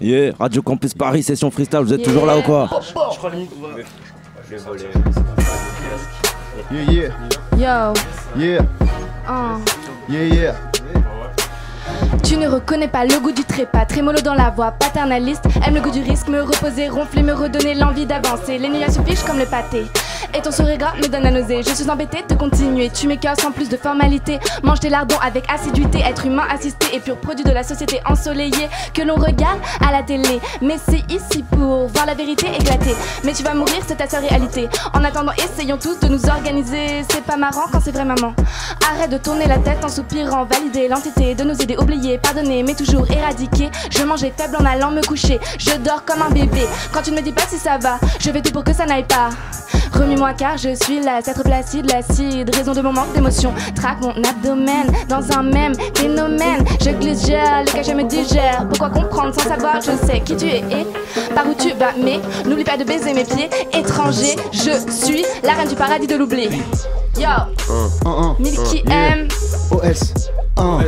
Yeah, Radio Campus Paris, session freestyle, vous êtes toujours là ou quoi? Je crois que... Je vais voler. Yeah, yeah. Yo. Yeah. Oh. Yeah, yeah. Tu ne reconnais pas le goût du trépas, trémolo dans la voix, paternaliste. Aime le goût du risque, me reposer, ronfler, me redonner l'envie d'avancer. Les nuages se fichent comme le pâté et ton sourire gras me donne la nausée. Je suis embêtée de continuer, tu m'écœures sans plus de formalité. Mange tes lardons avec assiduité, être humain assisté et pur produit de la société ensoleillée que l'on regarde à la télé. Mais c'est ici pour voir la vérité éclater. Mais tu vas mourir, c'est ta seule réalité. En attendant, essayons tous de nous organiser. C'est pas marrant quand c'est vrai maman. Arrête de tourner la tête en soupirant, valider l'entité de nos idées oubliées, pardonner mais toujours éradiquer. Je mangeais faible en allant me coucher, je dors comme un bébé. Quand tu ne me dis pas si ça va, je vais tout pour que ça n'aille pas. Remue-moi car je suis la sacre placide, l'acide, raison de mon manque d'émotion. Traque mon abdomen dans un même phénomène. Je glisse, gèle, le cachet me digère. Pourquoi comprendre sans savoir, je sais qui tu es et par où tu vas. Mais n'oublie pas de baiser mes pieds étrangers. Je suis la reine du paradis de l'oubli. Yo, Milky M, O.S.L.O.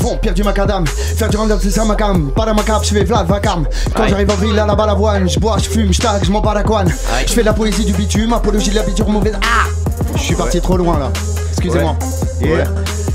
Bon, pire du macadam, faire du random c'est ça ma cam. Pas dans ma cap, je fais Vlad Vacam. Quand j'arrive en ville à la balavoine, je bois, je fume, je tag, je m'en baragouane. Je fais de la poésie du bitume, apologie de la biture mauvaise. Ah, je suis parti trop loin là, excusez-moi.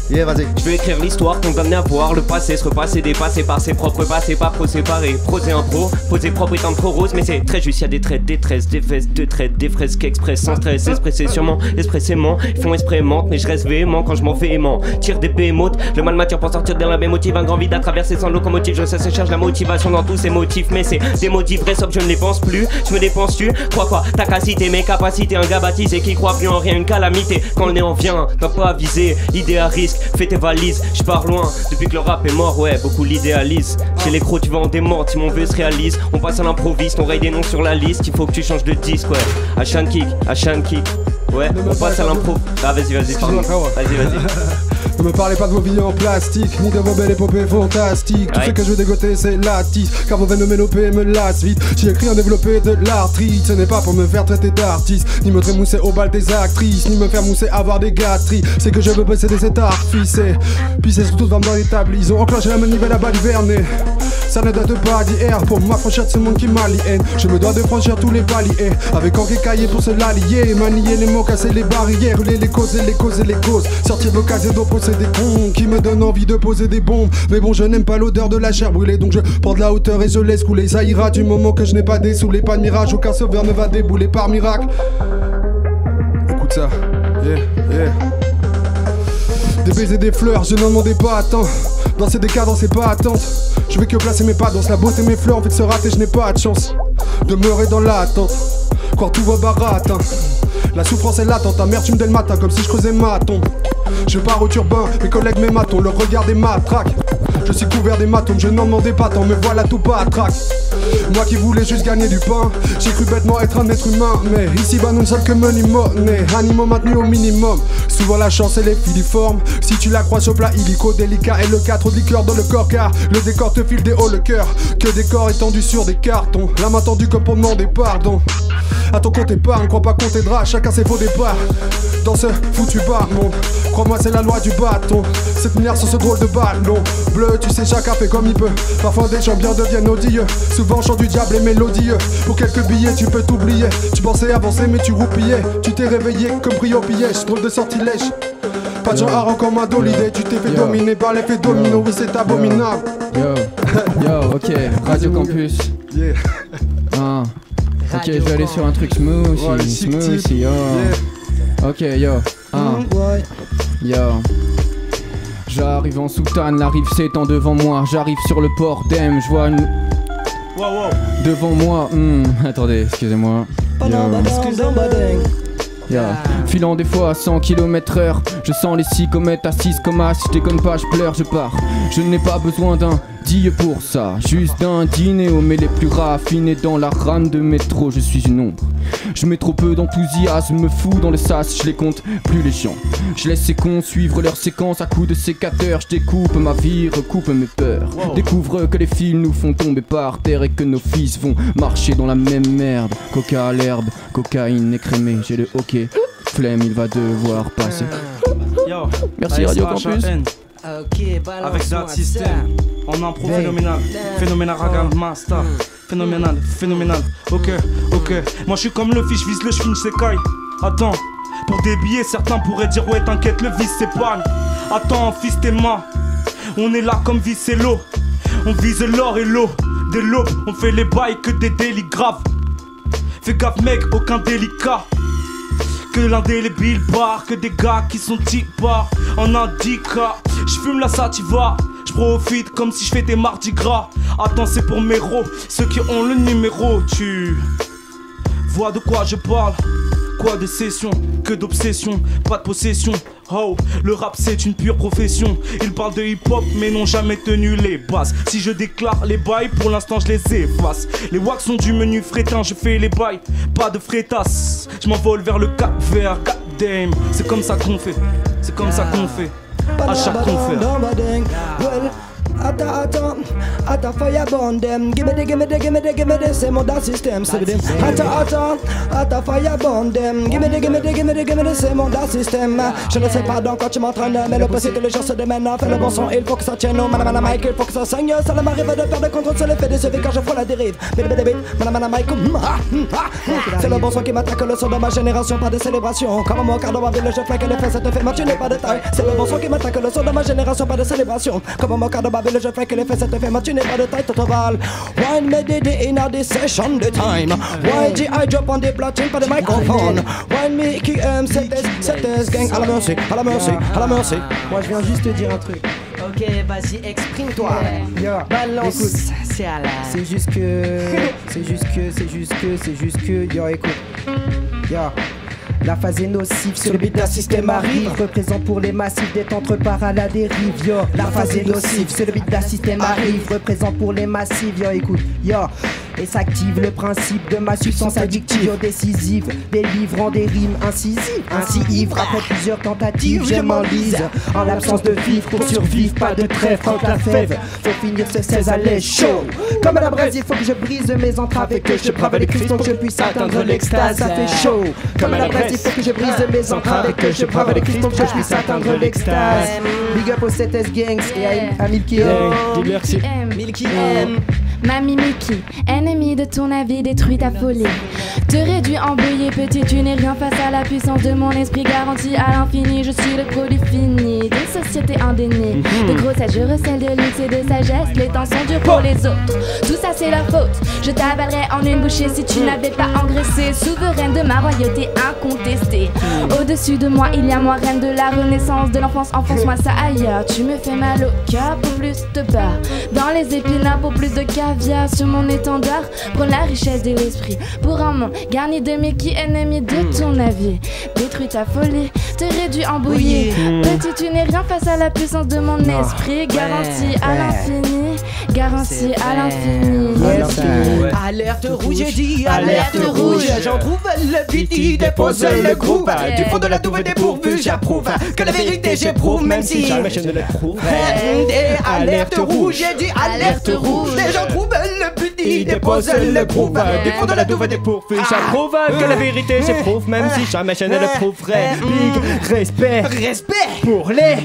Yeah, vas-y. Je veux écrire l'histoire condamnée à voir le passé se repasser, dépasser par ses propres passés, pas pro séparé. Pro c'est un pro, posé propre étant trop rose, mais c'est très juste. Y'a des traits, des tresses, des fesses, deux traits, des fresques express, sans stress, expressé sûrement, expressément. Ils font exprément, mais je reste véhément quand je m'en fais aimant. Tire des bémotes, le mal mature pour sortir de la bémotive. Un grand vide à traverser sans locomotive. Je sais, se cherche la motivation dans tous ces motifs, mais c'est des motifs vrais, sauf je ne les pense plus. Je me dépense, tu crois quoi? Ta capacité, mes capacités, un gars baptisé qui croit plus en rien, une calamité. Quand le néant vient, t'as pas avisé, l'idée à risque. Fais tes valises, je pars loin. Depuis que le rap est mort, ouais, beaucoup l'idéalisent. Chez les crocs, tu vas en démordre, si mon vœu se réalise. On passe à l'improviste, on raye des noms sur la liste. Il faut que tu changes de disque, ouais. Ashan kick, ouais, on passe à l'impro. Ah, vas-y, pardon. Vas-y. Ne me parlez pas de vos billets en plastique, ni de vos belles épopées fantastiques. Tout ce que je veux dégoter c'est l'artiste, car vos vénoménopées me lassent vite. J'ai écrit un développé de l'arthrite, ce n'est pas pour me faire traiter d'artiste, ni me trémousser au bal des actrices, ni me faire mousser avoir des gâteries. C'est que je veux posséder cet artifice et pisser sur toute femme dans les tabliers. Ils ont enclenché la manivelle à balivernée. Ça ne date pas d'hier, pour m'affranchir de ce monde qui m'aliène. Je me dois de franchir tous les paliers, avec encre et cahier pour se l'allier. Manier les mots, casser les barrières, rouler les causes et les causes et les causes. Sortir de l'occasion d'opposer. C'est des cons qui me donnent envie de poser des bombes. Mais bon, je n'aime pas l'odeur de la chair brûlée, donc je prends de la hauteur et je laisse couler. Ça ira du moment que je n'ai pas des sous, les pas de mirage. Aucun sauveur ne va débouler par miracle. Écoute ça, Des baisers, des fleurs, je n'en demandais pas à temps. Danser des cadences et pas attente. Je vais que placer mes pas, danser la beauté, mes fleurs. En fait, se rater, je n'ai pas de chance. Demeurer dans l'attente, croire tout va baratin. La souffrance est latente, amertume dès le matin, comme si je creusais ma tombe. Je pars au turbin, mes collègues mes matons, leur regard des matraques. Je suis couvert des matons, je n'en demandais pas tant, me voilà tout patraque. Moi qui voulais juste gagner du pain, j'ai cru bêtement être un être humain. Mais ici bah nous ne sommes que money money, animaux maintenus au minimum. Souvent la chance elle est filiforme, si tu la crois au plat illico, délicat. Et le cas trop de liqueur dans le corps car le décor te file des hauts le cœur. Que des corps étendus sur des cartons, la main tendue comme pour demander pardon. À ton compte épargne, crois pas qu'on t'aidera, chacun ses faux départs. Dans ce foutu bas monde, crois-moi c'est la loi du bâton. 7 milliards sur ce drôle de ballon bleu, tu sais chacun fait comme il peut. Parfois des gens bien deviennent odieux, souvent chant du diable et mélodieux. Pour quelques billets tu peux t'oublier, tu pensais avancer mais tu roupillais. Tu t'es réveillé comme pris au pillage, drôle de sortilège. Pas de gens harangues comme un dos l'idée, tu t'es fait dominer par l'effet domino, oui c'est abominable. Ok, Radio Campus. Ok, je vais aller sur un truc smooth, smooth, Ok, J'arrive en soutane, la rive s'étend devant moi. J'arrive sur le port d'Em, je vois une... Devant moi, attendez, excusez-moi. yeah. Filant des fois à 100 km/h, je sens les 6 comètes à 6 comas. Si je déconne pas, je pleure, je pars. Je n'ai pas besoin d'un dîner pour ça, juste d'un dîner aux mêlés plus raffinés dans la rame de métro. Je suis une ombre, je mets trop peu d'enthousiasme, me fous dans le sas, je les compte plus les gens. Je laisse ces cons suivre leur séquence à coups de sécateurs. Je découpe ma vie, recoupe mes peurs, wow. Découvre que les fils nous font tomber par terre et que nos fils vont marcher dans la même merde. Coca à l'herbe, cocaïne écrémée, j'ai le hockey, flemme, il va devoir passer. Yo, merci Radio Campus. Okay, avec Da System, on impro phénoménal, phénoménal regarde master, phénoménal, phénoménal. Ok, ok, moi je suis comme le fiche, vise le chevin, c'est caille. Attends, pour des billets certains pourraient dire ouais t'inquiète le vice c'est pas. Attends fils t'es mort, on est là comme vice et l'eau. On vise l'or et l'eau, des lobes, on fait les bails que des délits graves. Fais gaffe mec, aucun délicat. Que l'indélébile barre, que des gars qui sont tibards en indica. J'fume la sativa, j'profite comme si j'fais des mardi gras. Attends c'est pour mes ros, ceux qui ont le numéro. Tu vois de quoi je parle? Quoi de session, que d'obsession, pas de possession. Oh, le rap c'est une pure profession. Ils parlent de hip-hop mais n'ont jamais tenu les bases. Si je déclare les bails, pour l'instant je les efface. Les wax sont du menu frétin, je fais les bails, pas de frétasse. Je m'envole vers le Cap Vert, Cap Dame. C'est comme ça qu'on fait, c'est comme ça qu'on fait. À chaque conférence. Atta, atta, atta, fire burn them. Give me the, give me the, give me the, give me the. Say more Da System, say them. Atta, atta, atta, fire burn them. Give me the, give me the, give me the, give me the. Say more Da System. Je ne sais pas dans quoi tu m'entraînes, mais le passé que les gens se démènent. Fais le bon son, il faut que ça tienne. Oh, madame, Mike, il faut que ça saigne. Ça m'arrive de perdre le contrôle sur les faits décevés quand je vois la dérive. Madame, Mike, c'est le bon son qui m'attaque, le son de ma génération, pas de célébration. Comme moi, car dans ma ville, je flingue les fesses, ça te fait match, tu n'es pas de taille. C'est le bon son qui m'attaque, le son de ma génération, pas de célébration. Comme moi, car dans ma ville, je fais que les fesses te fait match, tu n'es pas de taille, t'as val. Why Medity in a this session the time? Why G.I. Joe on the platine, pas de microphone? Why Milky M, c'est gang à la musique, à la musique, à la musique. Moi je viens juste te dire un truc. Ok, vas-y, exprime-toi. Yeah. Balance. C'est juste que. Yo, écoute. Yeah. La phase est nocive sur le beat Da System arrive. Représente pour les massifs des tantres par à la dérive. Yo, la phase est nocive sur le beat Da System arrive. Représente pour les massifs. Yo, écoute, yo. Et s'active le principe de ma substance addictive décisive, délivrant des rimes incisives. Ainsi ivre, après plusieurs tentatives, je m'enlise. En l'absence de vivre, pour survivre, pas de trêve, tant la fève. Faut finir ce 16 à l'aise chaud. Comme à la braise, il faut que je brise mes entraves et que je brave les crises, donc je puisse atteindre l'extase. Ça fait chaud. Comme à la braise, il faut que je brise mes entraves et que je brave les crises, donc je puisse atteindre l'extase. Big up aux 7S Gangs et à Milky M. Milky M. Mamie Mickey, ennemie de ton avis, détruit ta folie. Te réduis en bouillie, petit, tu n'es rien face à la puissance de mon esprit garanti à l'infini. Je suis le produit fini d'une société en déni. De grossesse, je recèle de luxe et de sagesse. Les temps sont durs pour les autres, tout ça c'est leur faute. Je t'avalerais en une bouchée si tu n'avais pas engraissé. Souveraine de ma royauté incontestée. Au-dessus de moi, il y a moi, reine de la renaissance, de l'enfance, enfonce-moi ça ailleurs. Tu me fais mal au cœur pour plus de peur. Dans les épinards pour plus de cœur. Via sur mon étendard, prends la richesse de l'esprit pour un monde garni de Mickey, ennemi de ton avis. Détruis ta folie, te réduis en bouillie. Petit, tu n'es rien face à la puissance de mon esprit. Garantie à l'infini, garantie à l'infini. Alerte rouge, j'ai dit, alerte rouge. J'en trouve le piti, dépose le groupe. Du fond de la touffe dépourvue, j'approuve. Que la vérité j'éprouve, même si jamais je ne l'approuve. Alerte rouge, j'ai dit, alerte rouge. Le petit dépose le groove. Des fonds de la douve des pourfus. J'approuve que la vérité j'éprouve, même si jamais je ne l'approuverai. Big respect, respect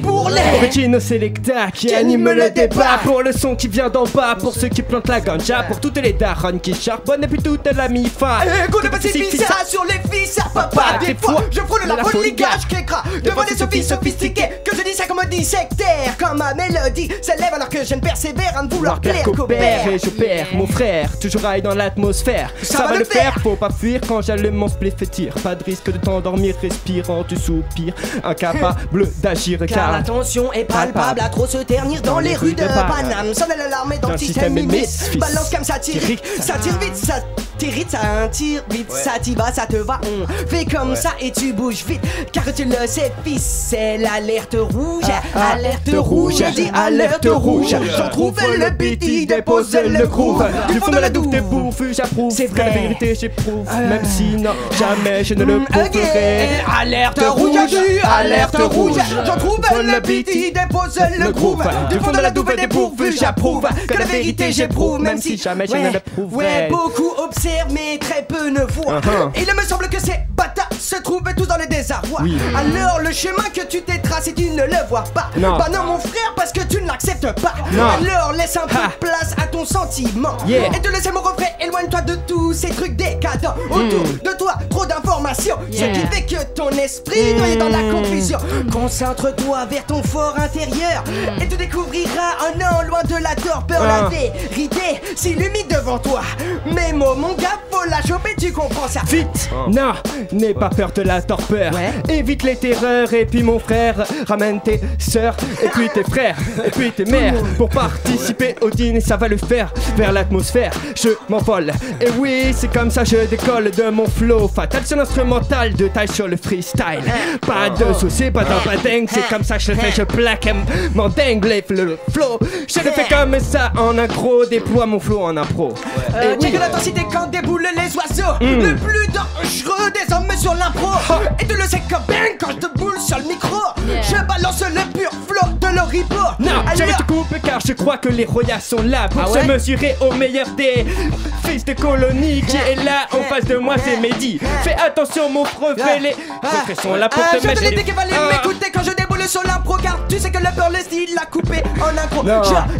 pour les petits nos sélecta qui animent le débat. Pour le son qui vient d'en bas, pour ceux qui plantent la ganja, pour toutes les darons qui charbonnent et puis toute la mifa. Qu'on ne passe ça sur les fils à papa. Des fois je frôle la folie gage qu'écra devant les sophies sophistiqués. Que je dis ça comme un dissectaire, quand ma mélodie s'élève alors que je ne persévère à ne vouloir clair qu'opère. Je perds mon frère, toujours aille dans l'atmosphère. Ça va le faire, faut pas fuir quand j'allume mon spliff et tire. Pas de risque de t'endormir, respirant tu soupires. Incapable d'agir car la tension est palpable. À trop se ternir dans les rues de Paname. Sonne l'alarme et dans le système est mis. Balance comme satirique, ça tire vite, ça t'irrites, ça a un tir vite, ouais. Ça t'y va, ça te va, on fait comme ouais. Ça et tu bouges vite, car tu le sais, fils, c'est l'alerte rouge, ah, alerte rouge, j'ai dit alerte rouge, j'en trouve le piti, dépose le groove, du fond de la douve, t'es bouffu, j'approuve, c'est vrai, la vérité j'éprouve, même si non, jamais je ne le prouverai, alerte rouge, j'ai dit alerte rouge, j'en trouve le piti, dépose le groove, du fond de la douve, t'es bouffu, j'approuve, que la vérité j'éprouve, même si jamais je ne le prouverai. Ouais, beaucoup observent, mais très peu ne voient. Il me semble que ces bâtards se trouvaient tous dans le désarroi. Oui. Alors le chemin que tu t'es tracé, tu ne le vois pas. Non. Bah non mon frère, parce que tu ne l'acceptes pas. Non. Alors laisse un peu de place à ton sentiment. Yeah. Et te laisse mon refrain, éloigne-toi de tous ces trucs décadents. Autour de toi, trop d'informations. Yeah. Ce qui fait que ton esprit noyé dans la confusion. Concentre-toi vers ton fort intérieur. Et tu découvriras un an loin de la torpeur. La vérité s'illumine devant toi. Mais mon gars, faut la choper, tu comprends ça. Vite, non, n'aie pas peur de la torpeur. Évite les terreurs et puis mon frère, ramène tes soeurs et puis tes frères et puis tes mères pour participer au dîner, ça va le faire. Vers l'atmosphère, je m'envole. Et oui, c'est comme ça je décolle de mon flow fatal, c'est l'instrumental de taille sur le freestyle. Pas de soucis, pas d'impatingue, c'est comme ça je le fais, je plaque mon dingue le flow. Je le fais comme ça en accro, déploie mon flow en impro. Check l'intensité quand déboulent les oiseaux. Le plus dangereux des hommes sur l'impro. Et tu le sais que bang quand je te boule sur le micro. Je balance le pur flow de l'oripo. Non, je vais te couper car je crois que les royas sont là pour se mesurer au meilleur des fils de colonie qui est là en face de moi, c'est Mehdi. Fais attention mon refais, les refais sont là pour te mettre. Je te dis qu'il fallait m'écouter quand je déboule sur l'impro, car tu sais que le peur, le style l'a coupé en impro.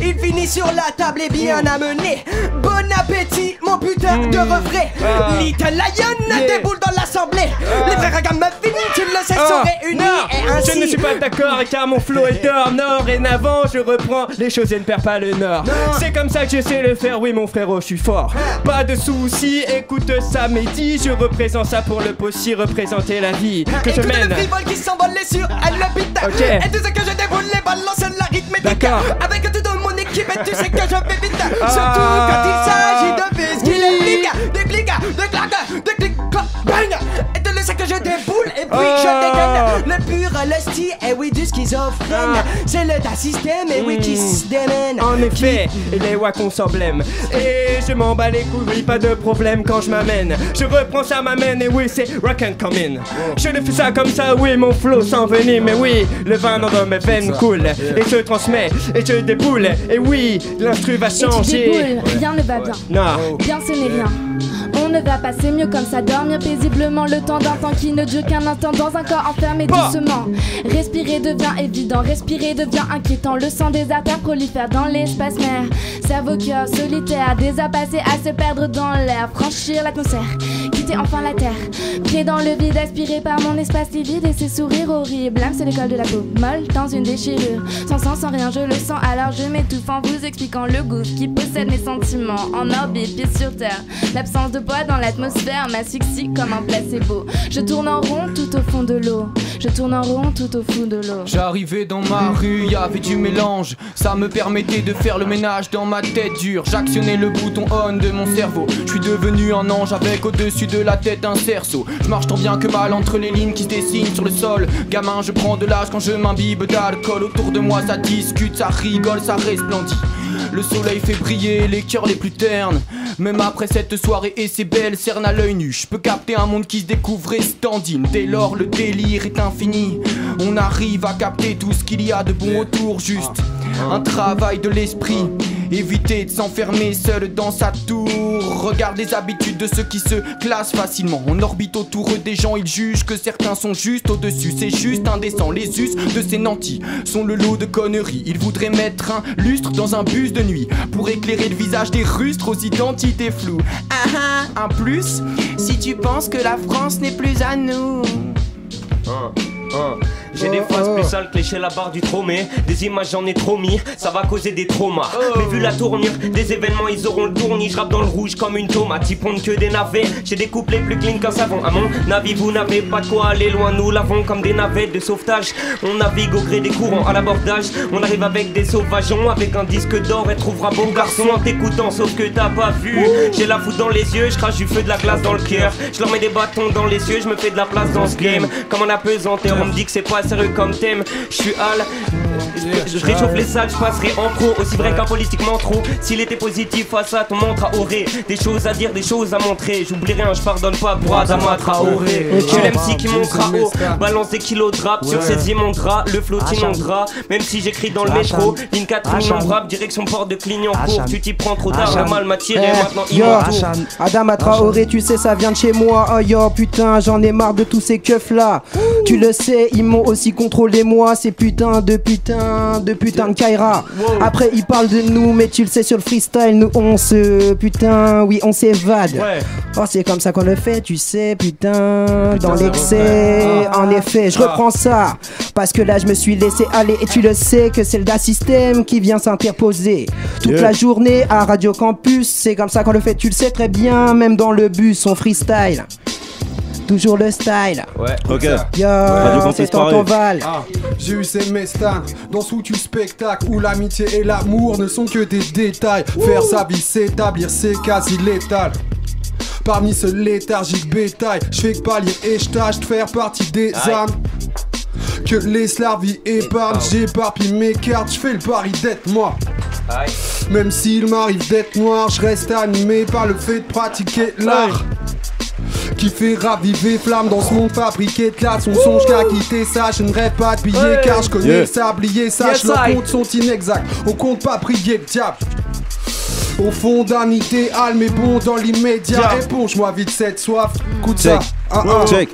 Il finit sur la table et bien amené. Bon appétit mon putain de refrain. Little Lion déboule dans l'assemblée. Les frères à gamme finis, tu le sais, sont réunis. Et ainsi je ne suis pas d'accord car mon flow est d'or. Nord et avant je reprends les choses et ne perds pas le nord. C'est comme ça que je sais le faire, oui mon frérot, je suis fort. Pas de soucis, écoute ça Mehdi. Je représente ça pour le possible, représenter la vie que je mène. Écoute le frivole qui s'envole sur l'habitat. Et tu sais que je déboule les balances la rythmétique avec tout dans mon équipe et tu sais que je fais vite. Surtout quand il s'agit de fils qui les clics, de claques, de clics, bang. Et tu le sais que je déboule et puis je dégaine. Le pur, le style, et oui du schizophrène. C'est le Da System, et oui qui se démène. En effet, les wacons s'emblèment. Et je m'en bats les couilles, pas de problème quand je m'amène. Je reprends ça, m'amène, et oui c'est rock and come in. Je le fais ça comme ça, oui mon flow s'envenime. Mais oui, le vin dans mes veines coule et se transmet, et je déboule. Et oui, l'instru va changer. Rien ne va bien, bien ce n'est rien. On ne va pas, c'est mieux comme ça, dormir paisiblement. Le temps d'un temps qui ne dure qu'un instant, dans un corps enfermé doucement. Respirer devient évident, respirer devient inquiétant. Le sang des artères prolifère dans l'espace mer. Cerveau cœur solitaire, des à passer à se perdre dans l'air. Franchir l'atmosphère, quitter enfin la terre. Pied dans le vide, aspiré par mon espace livide et ses sourires horribles. L'âme c'est l'école de la peau, molle dans une déchirure. Sans sens, sans rien, je le sens, alors je m'étouffe en vous expliquant le gouffre qui possède mes sentiments. En orbite, pieds sur terre, l'absence de poids dans l'atmosphère m'asphyxie comme un placebo. Je tourne en rond tout au fond de l'eau. Je tourne en rond tout au fond de l'eau. J'arrivais dans ma rue, y'avait du mélange. Ça me permettait de faire le ménage dans ma tête dure. J'actionnais le bouton on de mon cerveau. Je suis devenu un ange avec au-dessus de la tête un cerceau. Je marche tant bien que mal entre les lignes qui se dessinent sur le sol. Gamin, je prends de l'âge quand je m'imbibe d'alcool. Autour de moi ça discute, ça rigole, ça resplendit. Le soleil fait briller les cœurs les plus ternes. Même après cette soirée et ses belles cernes à l'œil nu, je peux capter un monde qui se découvre et standine. Dès lors le délire est infini. On arrive à capter tout ce qu'il y a de bon autour. Juste un travail de l'esprit. Éviter de s'enfermer seul dans sa tour. Regarde les habitudes de ceux qui se classent facilement. On orbite autour des gens, ils jugent que certains sont juste au-dessus. C'est juste indécent, les us de ces nantis sont le lot de conneries. Ils voudraient mettre un lustre dans un bus de nuit pour éclairer le visage des rustres aux identités floues. Ah ah, un plus si tu penses que la France n'est plus à nous. J'ai des phrases plus sales que l'échelle à barre du tromé. Des images j'en ai trop mis, ça va causer des traumas. Mais vu la tournure des événements ils auront le tournis. Je rappe dans le rouge comme une tomate, ils pondent que des navets. J'ai des couplets plus clean qu'un savon. À mon avis vous n'avez pas de quoi aller loin. Nous l'avons comme des navettes de sauvetage. On navigue au gré des courants à l'abordage. On arrive avec des sauvageons, avec un disque d'or. Elle trouvera beau garçon en t'écoutant, sauf que t'as pas vu. J'ai la foudre dans les yeux, je crache du feu, de la glace dans le cœur. Je leur mets des bâtons dans les yeux, je me fais de la place dans ce game. Comme un apesanteur, on me dit que c'est pas sérieux comme thème. Je suis Al, je réchauffe les salles, je passerai en pro. Aussi vrai qu'un politiquement trop. S'il était positif face à ton montre à aurer. Des choses à dire, des choses à montrer. J'oublie rien, je pardonne pas pour Adama Traoré. Je suis l'MC qui montre à haut, balance des kilos de rap sur ses immondrats. Le flot t'inondera, même si j'écris dans le métro. Ligne 4 innombrable, direction porte de Clignancourt. Tu t'y prends trop tard, la mal m'a tiré, maintenant il m'entoure. Adama Traoré, tu sais ça vient de chez moi. Oh yo putain, j'en ai marre de tous ces keufs là. Tu le sais, ils m'ont aussi contrôlé moi. Ces putains de putains de putains de Kaira. Après ils parlent de nous, mais tu le sais sur le freestyle. Nous on se putain, oui on s'évade. Oh c'est comme ça qu'on le fait, tu sais putain. Dans l'excès, en effet, je reprends ça. Parce que là je me suis laissé aller et tu le sais que c'est le Da System qui vient s'interposer. Toute la journée à Radio Campus, c'est comme ça qu'on le fait, tu le sais très bien. Même dans le bus, on freestyle. Toujours le style. Ouais, ok. Yo, c'est Tonton Val. J'ai eu ces mestanes dans sous-tu spectacle où l'amitié et l'amour ne sont que des détails. Faire sa vie s'établir, c'est quasi létal. Parmi ce léthargique bétail, je fais que palier et je tâche de faire partie des âmes. Que les Slavies épargnent, j'éparpille mes cartes, je fais le pari d'être moi. Même s'il m'arrive d'être noir, je reste animé par le fait de pratiquer l'art. Qui fait raviver flamme dans ce monde fabriqué de classe. On songe qu'à quitter ça, je ne rêve pas de billets car je connais le sablier, sache leurs comptes sont inexacts. On compte pas prier le diable. Au fond d'un idéal mais bon dans l'immédiat. Éponge-moi vite cette soif, coûte ça. Check.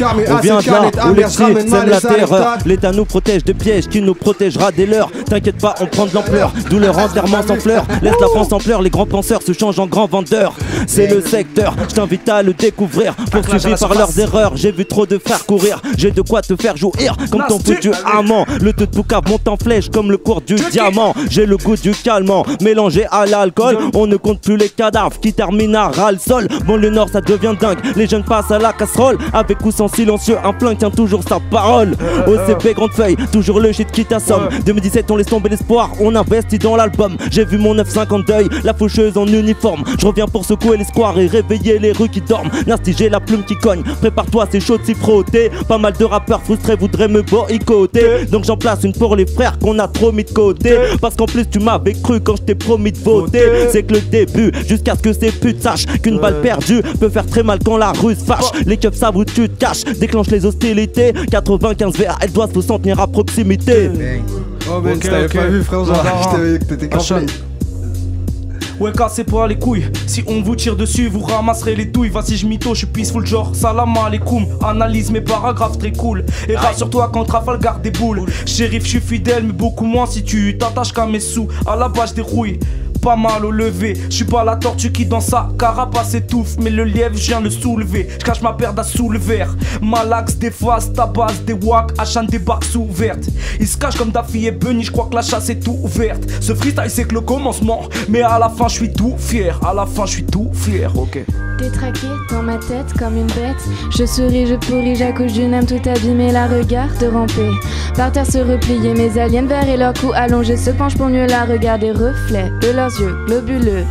On vient de là où les cris sèment la terreur. L'État nous protège des pièges, tu nous protégeras des leurs. T'inquiète pas, on prend de l'ampleur. Douleur enterrement sans fleurs. Laisse la France en pleurs, les grands penseurs se changent en grands vendeurs. C'est le secteur, je t'invite à le découvrir. Poursuivi par leurs erreurs, j'ai vu trop de frères courir. J'ai de quoi te faire jouir, comme ton foutu amant. Le teu de boucave monte en flèche comme le cours du diamant. J'ai le goût du calmant, mélangé à l'alcool. On ne compte plus les cadavres qui terminent ras le sol. Bon le nord ça devient dingue, les jeunes passent à la casserole. Avec ou sans silencieux, un plein tient toujours sa parole. OCP grande feuille, toujours le shit qui t'assomme. 2017 on laisse tomber l'espoir, on investit dans l'album. J'ai vu mon 9,5 en deuil, la faucheuse en uniforme. Je reviens pour secouer les squares et réveiller les rues qui dorment. Nasty j'ai la plume qui cogne, prépare-toi c'est chaud de s'y frotter. Pas mal de rappeurs frustrés voudraient me boycotter. Donc j'en place une pour les frères qu'on a trop mis de côté. Parce qu'en plus tu m'avais cru quand je t'ai promis de voter. C'est que le début, jusqu'à ce que ces putes sachent qu'une balle perdue peut faire très mal quand la ruse fâche. Les keufs savent où tu te caches, déclenche les hostilités. 95 VA, elles doivent s'en tenir à proximité. Oh ben tu t'avais pas vu frère, je t'avais dit que t'étais caché. Ouais cassez pas les couilles, si on vous tire dessus vous ramasserez les touilles. Vas-y je mytho, je suis peaceful genre salam alaikum. Analyse mes paragraphes très cool. Et rassure-toi quand Trafalgar déboule. Shérif je suis fidèle mais beaucoup moins si tu t'attaches qu'à mes sous. À la base je dérouille, pas mal au lever. Je suis pas la tortue qui dans sa carapace étouffe. Mais le lièvre je viens le soulever. Je cache ma perte à sous le verre. Malax des faces, tabasse des wak. Ashan des barques sous ouvertes. Il se cache comme Daffy et Bunny. Je crois que la chasse est tout ouverte. Ce freestyle c'est que le commencement, mais à la fin je suis tout fier. À la fin je suis tout fier. Ok. Détraqué dans ma tête comme une bête. Je souris, je pourris, j'accouche d'une âme tout abîmée. La regarde ramper, par terre se replier. Mes aliens verts et leurs coups allongés se penchent pour mieux la regarder. Reflet de leurs yeux globuleux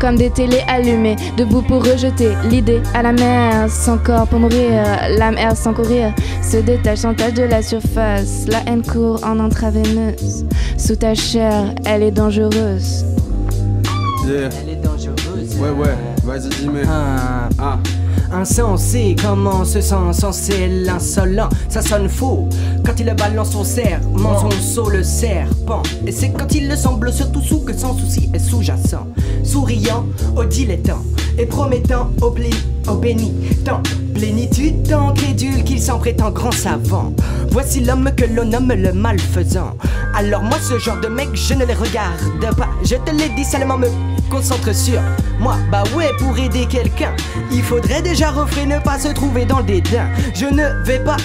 comme des télés allumées. Debout pour rejeter l'idée à la mer, sans corps pour mourir. L'âme erre sans courir, se détache sans tâche de la surface. La haine court en intraveineuse. Sous ta chair, elle est dangereuse. Elle est dangereuse. Ouais, vas-y dis-moi. Insensé, comment se sent censé l'insolent. Ça sonne faux quand il balance son serment, son saut le serpent. Et c'est quand il le semble surtout sous que sans souci est sous-jacent. Souriant aux dilettants et promettant au béni tant plénitude tant crédule qu'il s'en prétend grand savant. Voici l'homme que l'on nomme le malfaisant. Alors moi ce genre de mec je ne les regarde pas. Je te l'ai dit seulement me concentre sur moi. Bah ouais, pour aider quelqu'un, il faudrait déjà refrain, ne pas se trouver dans le dédain. Je ne vais pas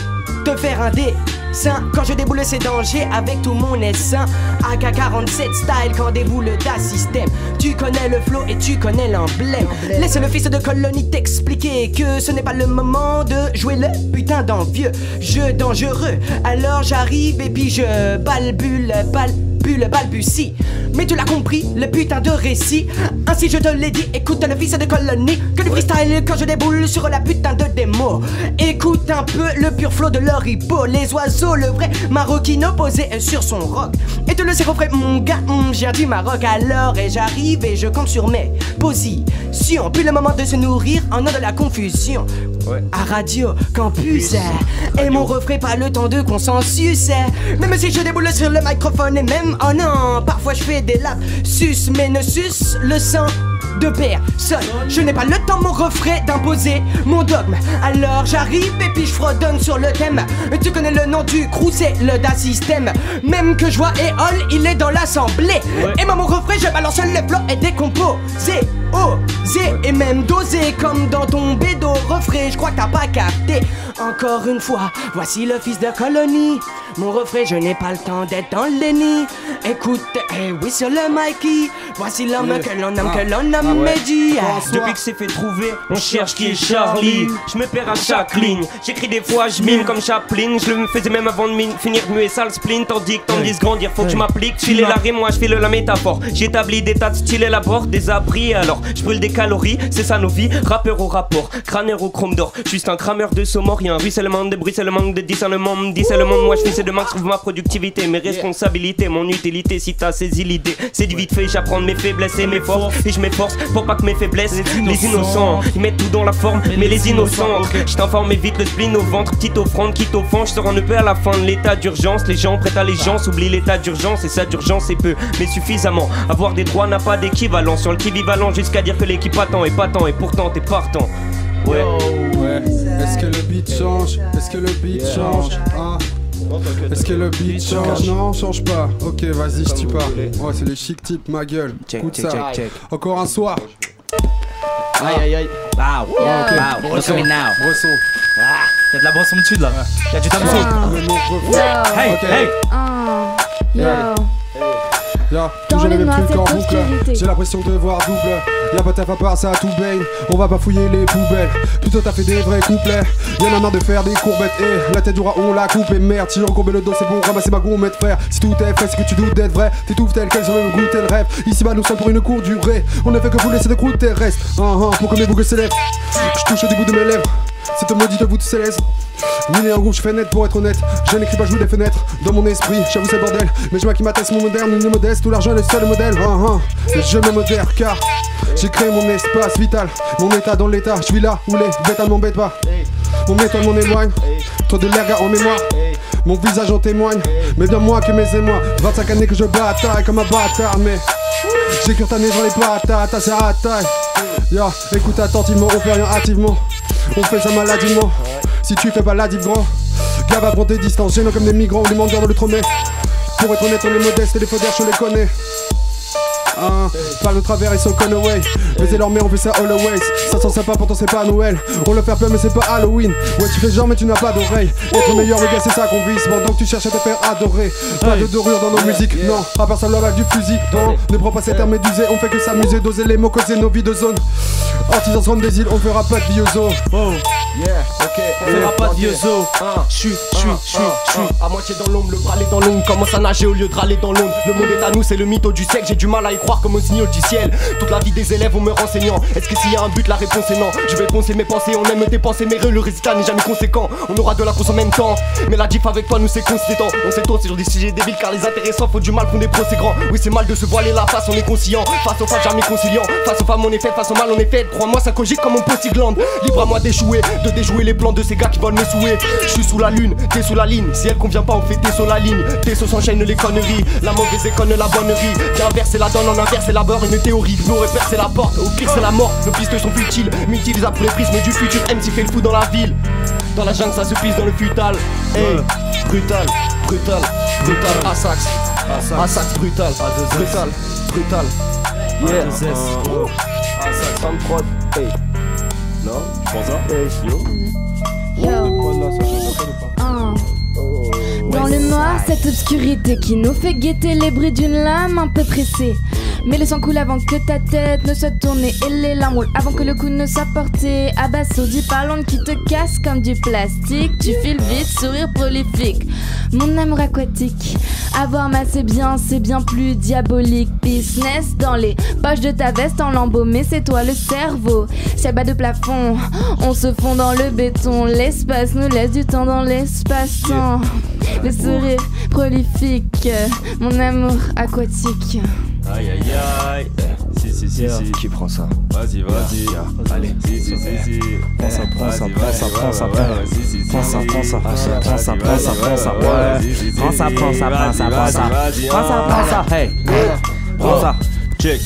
te faire un dessin quand je déboule ces dangers avec tout mon essaim. AK-47 style quand déboule Da System. Tu connais le flow et tu connais l'emblème. Laisse le fils de colonie t'expliquer que ce n'est pas le moment de jouer le putain d'envieux jeu dangereux. Alors j'arrive et puis je balbutie. Mais tu l'as compris, le putain de récit. Ainsi je te l'ai dit, écoute le fils de colonie. Que du freestyle quand je déboule sur la putain de démo. Écoute un peu le pur flow de l'oripo. Les oiseaux, le vrai maroquino posé sur son roc. Et tu le sais refrain, mon gars, j'ai un du Maroc. Alors et j'arrive et je compte sur mes positions. Puis le moment de se nourrir en a de la confusion. Ouais. À Radio Campus, et mon refrain pas le temps de consensus. Même si je déboule sur le microphone et même oh non, parfois je fais des lapsus, mais ne suce le sang de personne. Je n'ai pas le temps, mon refrain, d'imposer mon dogme. Alors j'arrive et puis je fredonne sur le thème. Tu connais le nom du crew, c'est le Da System. Même que je vois et Hall, il est dans l'assemblée. Ouais. Et moi, mon refrain, je balance le plan et décomposé. Oser et même doser comme dans ton bédo refrain, je crois que t'as pas capté. Encore une fois, voici le fils de colonie. Mon refrain, je n'ai pas le temps d'être dans le déni. Écoute, eh oui sur le Mikey. Voici l'homme que l'on nomme Mehdi. Depuis que c'est fait trouver, on cherche qui est Charlie. Je me perds à chaque ligne. J'écris des fois, je mine comme Chaplin. Je le faisais même avant de finir de muer sale spleen. Tandis grandir, faut que je m'applique. Tu l'es la rime, moi je file la métaphore. J'établis des tas de styles et la bord des abris. Alors je brûle des calories, c'est ça nos vies. Rappeur au rapport, crâneur au chrome d'or. Juste un crameur de saumor, y'a un ruissellement de bruit, c'est le manque de discernement. Me discernement, moi je fais c'est de max, trouve ma productivité, mes responsabilités, mon utilité. Si t'as saisi l'idée, c'est du vite fait, j'apprends mes faiblesses et mes forces. Et je m'efforce pour pas que mes faiblesses, les innocents, ils mettent tout dans la forme, mais les innocents. Je t'informe vite le spleen au ventre, petite offrande qui t'offend. Je sors un EP à la fin de l'état d'urgence. Les gens prêtent allégeance, oublie l'état d'urgence. Et ça d'urgence c'est peu, mais suffisamment. Avoir des droits n'a pas d'équivalent, sur le qui-vivalent jusqu'à dire que l'équipe attend et pas tant, et pourtant t'es partant. Ouais. Ouais. Est-ce que le beat change? Est-ce que le beat change? Ah. Est-ce que le beat change? Non, change pas. Ok, vas-y, je tue pas. Ouais, c'est les chic types, ma gueule. Écoute ça. Encore un soir. Aïe aïe aïe. Wow. Wow. Ressons. Y'a de la brosse en dessus là. Y'a du tamso. Hey hey. Yo. Yeah. Toujours les mêmes trucs en boucle. J'ai l'impression de voir double. Y'a pas ta part, ça tout baigne. On va pas fouiller les poubelles. Plutôt t'as fait des vrais couplets. Y'en a marre de faire des courbettes. Et la tête du rat on la coupe. Et merde, si j'encombe le dos c'est bon. Ramasser ma gourmette frère. Si tout est fait, c'est que tu doutes d'être vrai. T'étouffes tel quel, j'aurais goûté le rêve. Ici bas nous sommes pour une cour durée. On ne fait que vous laisser de croûte terrestre. Pour que mes boucles s'élèvent. J'touche du bout de mes lèvres. C'est te maudit de bout de céleste. Miné en groupe, je fais net pour être honnête. Je n'écris pas, je joue des fenêtres. Dans mon esprit, j'avoue c'est le bordel. Mais je vois qui m'atteste mon moderne, une modeste. Tout l'argent est le seul modèle. Et je me modère car j'ai créé mon espace vital. Mon état dans l'état, je suis là où les bêtas ne m'embêtent pas. Mon étoile m'en éloigne. Trop de l'air en mémoire. Mon visage en témoigne. Mais bien moi que mes émois. 25 années que je bataille comme un bâtard. Mais j'ai cure ta nez dans les patates, c'est à taille. Écoute attentivement, on fait rien activement. On fait ça maladivement. Si tu fais pas la div grand, gars va prendre tes distances. Gênant comme des migrants ou des mendiants dans le tromé. Pour être honnête, on est modeste et les faux d'air, je les connais. Parle de travers et son Conaway. Mais c'est leur mère, on fait ça always. Ça sent sympa, pourtant c'est pas Noël. On le fait peur, mais c'est pas Halloween. Ouais, tu fais genre, mais tu n'as pas d'oreille. Être meilleur, le gars, c'est ça qu'on vise. Pendant que tu cherches à te faire adorer. Pas de dorure dans nos musiques, non. À part ça, la bague du fusil. Non, ne prends pas cette arme médusée. On fait que s'amuser, doser les mots, causer nos vies de zone. Artisans comme des îles, on fera pas de vieux os. On fera pas de vieux os. J'suis à moitié dans l'ombre, le bras l'est dans l'ombre. Commence à nager au lieu de râler dans l'ombre. Le monde est à nous, c'est le mytho du sexe. J'ai du mal à y croire comme un signal du ciel. Toute la vie des élèves en me renseignant. Est-ce que s'il y a un but, la réponse est non. Je vais poncer mes pensées, on aime dépenser mes rues. Le résultat n'est jamais conséquent. On aura de la course en même temps. Mais la diff avec toi nous c'est consistant. On s'étonne sur des sujets débiles car les intéressants font du mal qu'on des procès grands. Oui c'est mal de se voiler la face, on est conscient. Face aux femmes jamais conciliant. Face aux femmes on est fait, face au mal on est fait. Crois-moi ça cogite comme mon postiglande. Libre à moi d'échouer, de déjouer les plans de ces gars qui veulent me souer. Je suis sous la lune, t'es sous la ligne. Si elle convient pas on fait t'es sur la ligne. T'es sur s'enchaîne les conneries. La mauvaise école la bonnerie. Viens verser la donne en inverse et la barre. Une théorie, nos repères c'est la porte. Au pire c'est la mort, nos pistes sont futiles. M'utilisable pour les prismes du futur. MC fait le fou dans la ville. Dans la jungle ça se pisse dans le futal. Hey, brutal, brutal, brutal. Assax, brutal, brutal, brutal. Yeah. Ah, 53. Hey. Non, tu penses à Dans le noir, cette obscurité qui nous fait guetter les bruits d'une lame un peu pressée. Mais le sang coule avant que ta tête ne soit tournée et les larmes roulent avant que le coup ne soit porté. Abasourdi par l'onde qui te casse comme du plastique. Tu files vite, sourire prolifique. Mon amour aquatique. Avoir massé bien, c'est bien plus diabolique. Business dans les poches de ta veste en lambeaux. Mais c'est toi le cerveau. Shabby de plafond, on se fond dans le béton. L'espace nous laisse du temps dans l'espace-temps. Le sourire prolifique. Mon amour aquatique. Aïe aïe aïe. Si. Qui prend ça? Vas-y. Allez. Si. Prends ça. Check.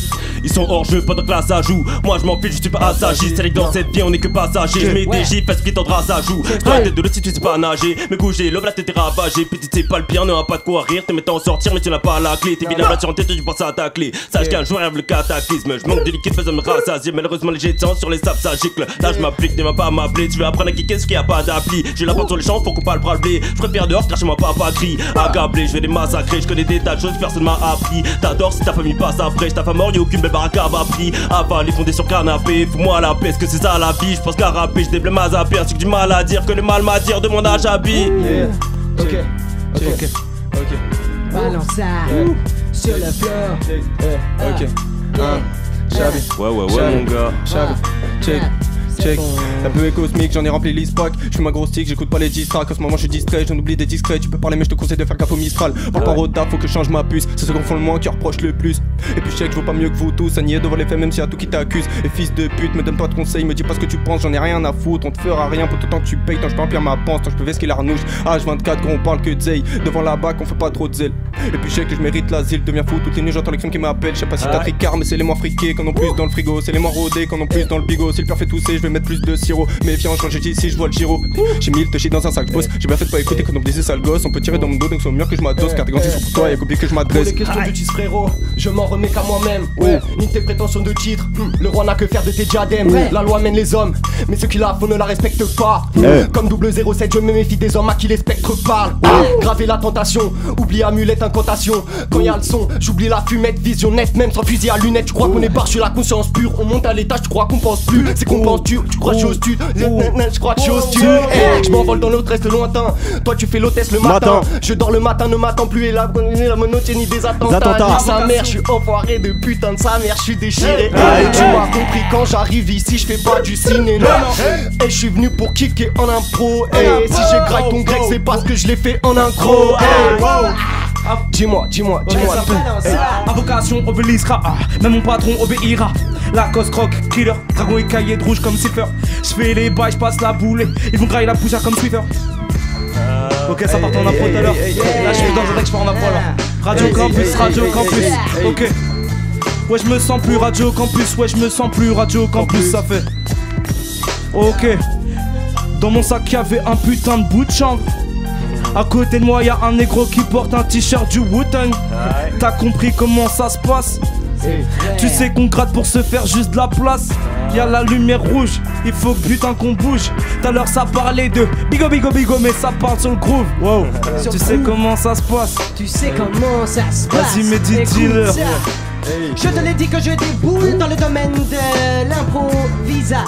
Ils sont hors jeu, pendant que là ça joue. Moi je m'en fiche, je suis pas assagiste. C'est dans cette vie, on est que passager. Je mets des gifs, parce qu'il tendra ça joue. Toi t'es de l'autre si tu sais pas nager. Mais couché, l'homme là t'es ravagé. Petit c'est pas le pire, n'a pas de quoi rire. T'es mettant en sortir, mais tu n'as pas la clé. T'es bien la sur en tête, tu penses à ta clé. Sache qu'un jour rêve le cataclysme. Je manque de liquide, faisant me rassasier. Malheureusement, les jets de sang sur les sables, ça gicle. Là je m'applique, ne va pas m'appeler. Tu veux apprendre à kicker ce qui a pas d'appli. Je la porte sur les champs, faut qu'on parle bras le blé. Je préfère dehors, crache moi papa crie. Accablé, je vais les massacrer. Je connais des tas de choses, personne m'a appris. T'adores si ta famille passe après. Ta femme mort, y'a aucune belle baraka va pris. Avalé, fondé sur canapé. Fous-moi la paix, est-ce que c'est ça la vie? Je pense qu'à rapper, je déblais ma zapper. C'est que du mal à dire, que le mal m'attire. Demande à Shabby. Ok. Balance ça sur la fleur. Ok. Shabby. Ouais, mon gars. Shabby. Check. La peu est cosmique, j'en ai rempli l'ISPAC. Je suis ma grosse tic, j'écoute pas les distracts. En ce moment je suis distrait, j'en oublie des discrets. Tu peux parler mais je te conseille de faire gaffe au Mistral. Par rapport au taf, faut que je change ma puce. C'est ceux qu'on font le moins qui reprochent le plus. Et puis check, je vaux pas mieux que vous tous. Ça nier devant les faits même s'il y a tout qui t'accuse. Et fils de pute, me donne pas de conseils, me dis pas ce que tu penses, j'en ai rien à foutre. On te fera rien pour tout le temps que tu payes. Tant je peux remplir ma panse, tant je peux vesquer l'arnouche. H24 quand on parle que d'Zey. Devant la bac on fait pas trop de zèle. Et puis check que je mérite l'asile, deviens fou. Toutes les nuits j'entends les crimes qui m'appellent. Je sais pas si t'as tricard, mais c'est les moins friqués. Quand on plus dans le frigo, c'est les moins rodés. Quand on plus dans le bigot, c'est le père fait tousser. Je vais mettre plus de sirop, méfiant quand j'ai dit si je vois le giro. J'ai mis le touché dans un sac boss. J'ai bien fait de pas écouter quand on me disait sale gosse. On peut tirer dans mon dos donc c'est au mur que je m'adosse. Car t'es grand sur toi et qu'oublie que je m'adresse. Pour les questions de titre frérot, je m'en remets qu'à moi-même. Ni tes prétentions de titre. Le roi n'a que faire de tes diadèmes. La loi mène les hommes, mais ceux qui la font ne la respectent pas. Comme 007, je me méfie des hommes à qui les spectres parlent. Graver la tentation, oublie amulette, incantation. Quand y'a le son, j'oublie la fumette, vision nette, même sans fusil à lunettes. Je crois qu'on est barre, je la conscience pure. On monte à l'étage, je crois qu'on pense plus. C'est qu'on pense tu crois. Je crois que je suis au stud. Je m'envole dans l'autre reste lointain. Toi tu fais l'hôtesse le matin. Je dors le matin, ne m'attends plus. Et la monotonie des attentats. Sa mère, je suis enfoiré de putain de sa mère. Je suis déchiré. Tu m'as compris quand j'arrive ici. Je fais pas du ciné. Et je suis venu pour kicker en impro. Si je craque ton grec, c'est parce que je l'ai fait en intro. Dis-moi tout. Invocation obélisera, même mon patron obéira. Lacoste, croc, killer, dragon et cahier de rouge comme Cipher. J'fais les bails, j'passe la boule. Ils vont grailler la poussière comme Swift. Ok, ça part en appro tout à l'heure. Là je suis dans un deck, je pars en appro alors. Radio Campus. Ok. Ouais je me sens plus Radio Campus. Ça fait. Ok. Dans mon sac y'avait un putain de bout de chambre. À côté de moi y'a un négro qui porte un t-shirt du Wu Tang. T'as compris comment ça se passe? Tu sais qu'on gratte pour se faire juste de la place. Y'a la lumière rouge, il faut putain qu'on bouge. Tout à l'heure ça parlait de bigo mais ça parle sur le groove. Wow, tu sais comment ça se passe. Vas-y Medity dealer. Je te l'ai dit que je déboule dans le domaine de l'improvisation.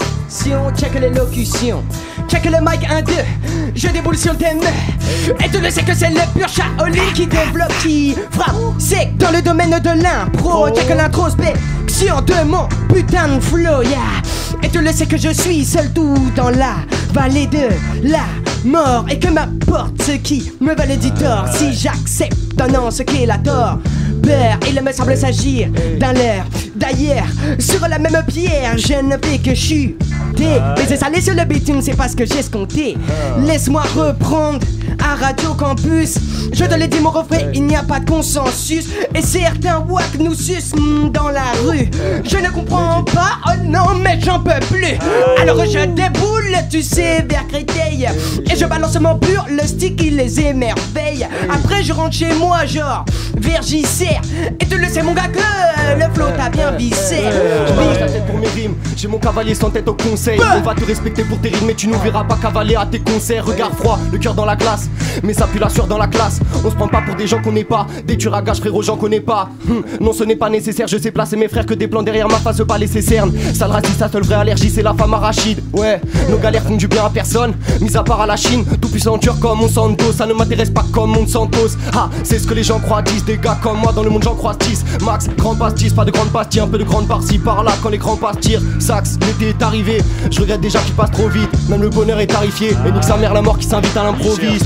Check les locutions, check le mic 1-2. Je déboule sur le thème. Et tu le sais que c'est le pur Shaolin qui développe, qui frappe. C'est dans le domaine de l'impro. Check l'introspection de mon putain de flow. Et tu le sais que je suis seul tout dans la vallée de la mort. Et que m'apporte ce qui me valait du tort. Si j'accepte un non ce qu'il a tort. Il me semble s'agir d'un leurre d'ailleurs, sur la même pierre. Je ne fais que chuter, mais c'est salé sur le bitume, c'est parce que j'ai escompté. Laisse-moi reprendre à Radio Campus. Je te l'ai dit mon refrain, il n'y a pas de consensus. Et certains wack nous sucent dans la rue. Je ne comprends pas, oh non mais j'en peux plus. Alors je déboule, tu sais, vers Créteil. Et je balance mon pur, le stick il les émerveille. Après je rentre chez moi genre vers J.C.R. Et tu le sais mon gars que le flow t'a bien vissé. Je balance la tête pour mes rimes, j'ai mon cavalier sans tête au conseil. On va te respecter pour tes rimes mais tu nous verras pas cavaler à tes concerts. Regard froid, le cœur dans la glace, mais ça pue la sueur dans la classe. On se prend pas pour des gens qu'on n'est pas, des tueurs à gages frérot j'en connais pas. Non ce n'est pas nécessaire, je sais placer mes frères que des plans derrière ma face pas les cernes. Sale raciste, sa seule vraie allergie c'est la femme arachide. Ouais, nos galères font du bien à personne, mis à part à la Chine. Tout puissant tueur comme on s'endosse, ça ne m'intéresse pas comme on s'entosse. Ah, c'est ce que les gens croient disent, des gars comme moi dans le monde j'en croise 10. Max, grande pastis, pas de grande pastille, un peu de grande par-ci par-là quand les grands passent tirent. Sax, l'été est arrivé, je regrette déjà qu'il passe trop vite. Même le bonheur est tarifié, et nique sa mère la mort qui s'invite à l'improviste.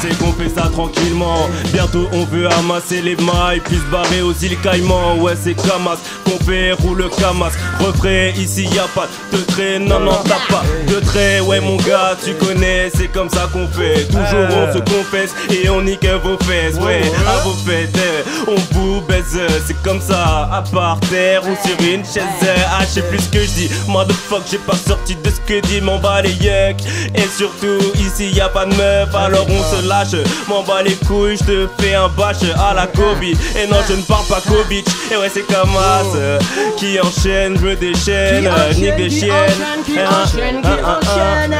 tu sais qu'on fait ça tranquillement. Bientôt on veut amasser les mailles, puis se barrer aux îles Caïmans. Ouais c'est Kamas, qu'on fait roule Kamas. Refrais, ici y'a pas de trait, non non t'as pas de trait. Ouais mon gars tu connais, c'est comme ça qu'on fait. Toujours on se confesse et on nique vos fesses. Ouais à vos fêtes, on vous baise, c'est comme ça. À part terre ou sur une chaise, ah je sais plus ce que je dis. Motherfuck, j'ai pas sorti de ce que dit, m'en bat les yeux. Et surtout ici y'a pas de meuf, alors on se lâche. M'en bat les couilles, je te fais un bâche à la Kobe. Et non je ne parle pas Kobe. Et ouais c'est Kamas qui enchaîne, je me déchaîne, nique des chiennes. Qui enchaîne, qui enchaîne.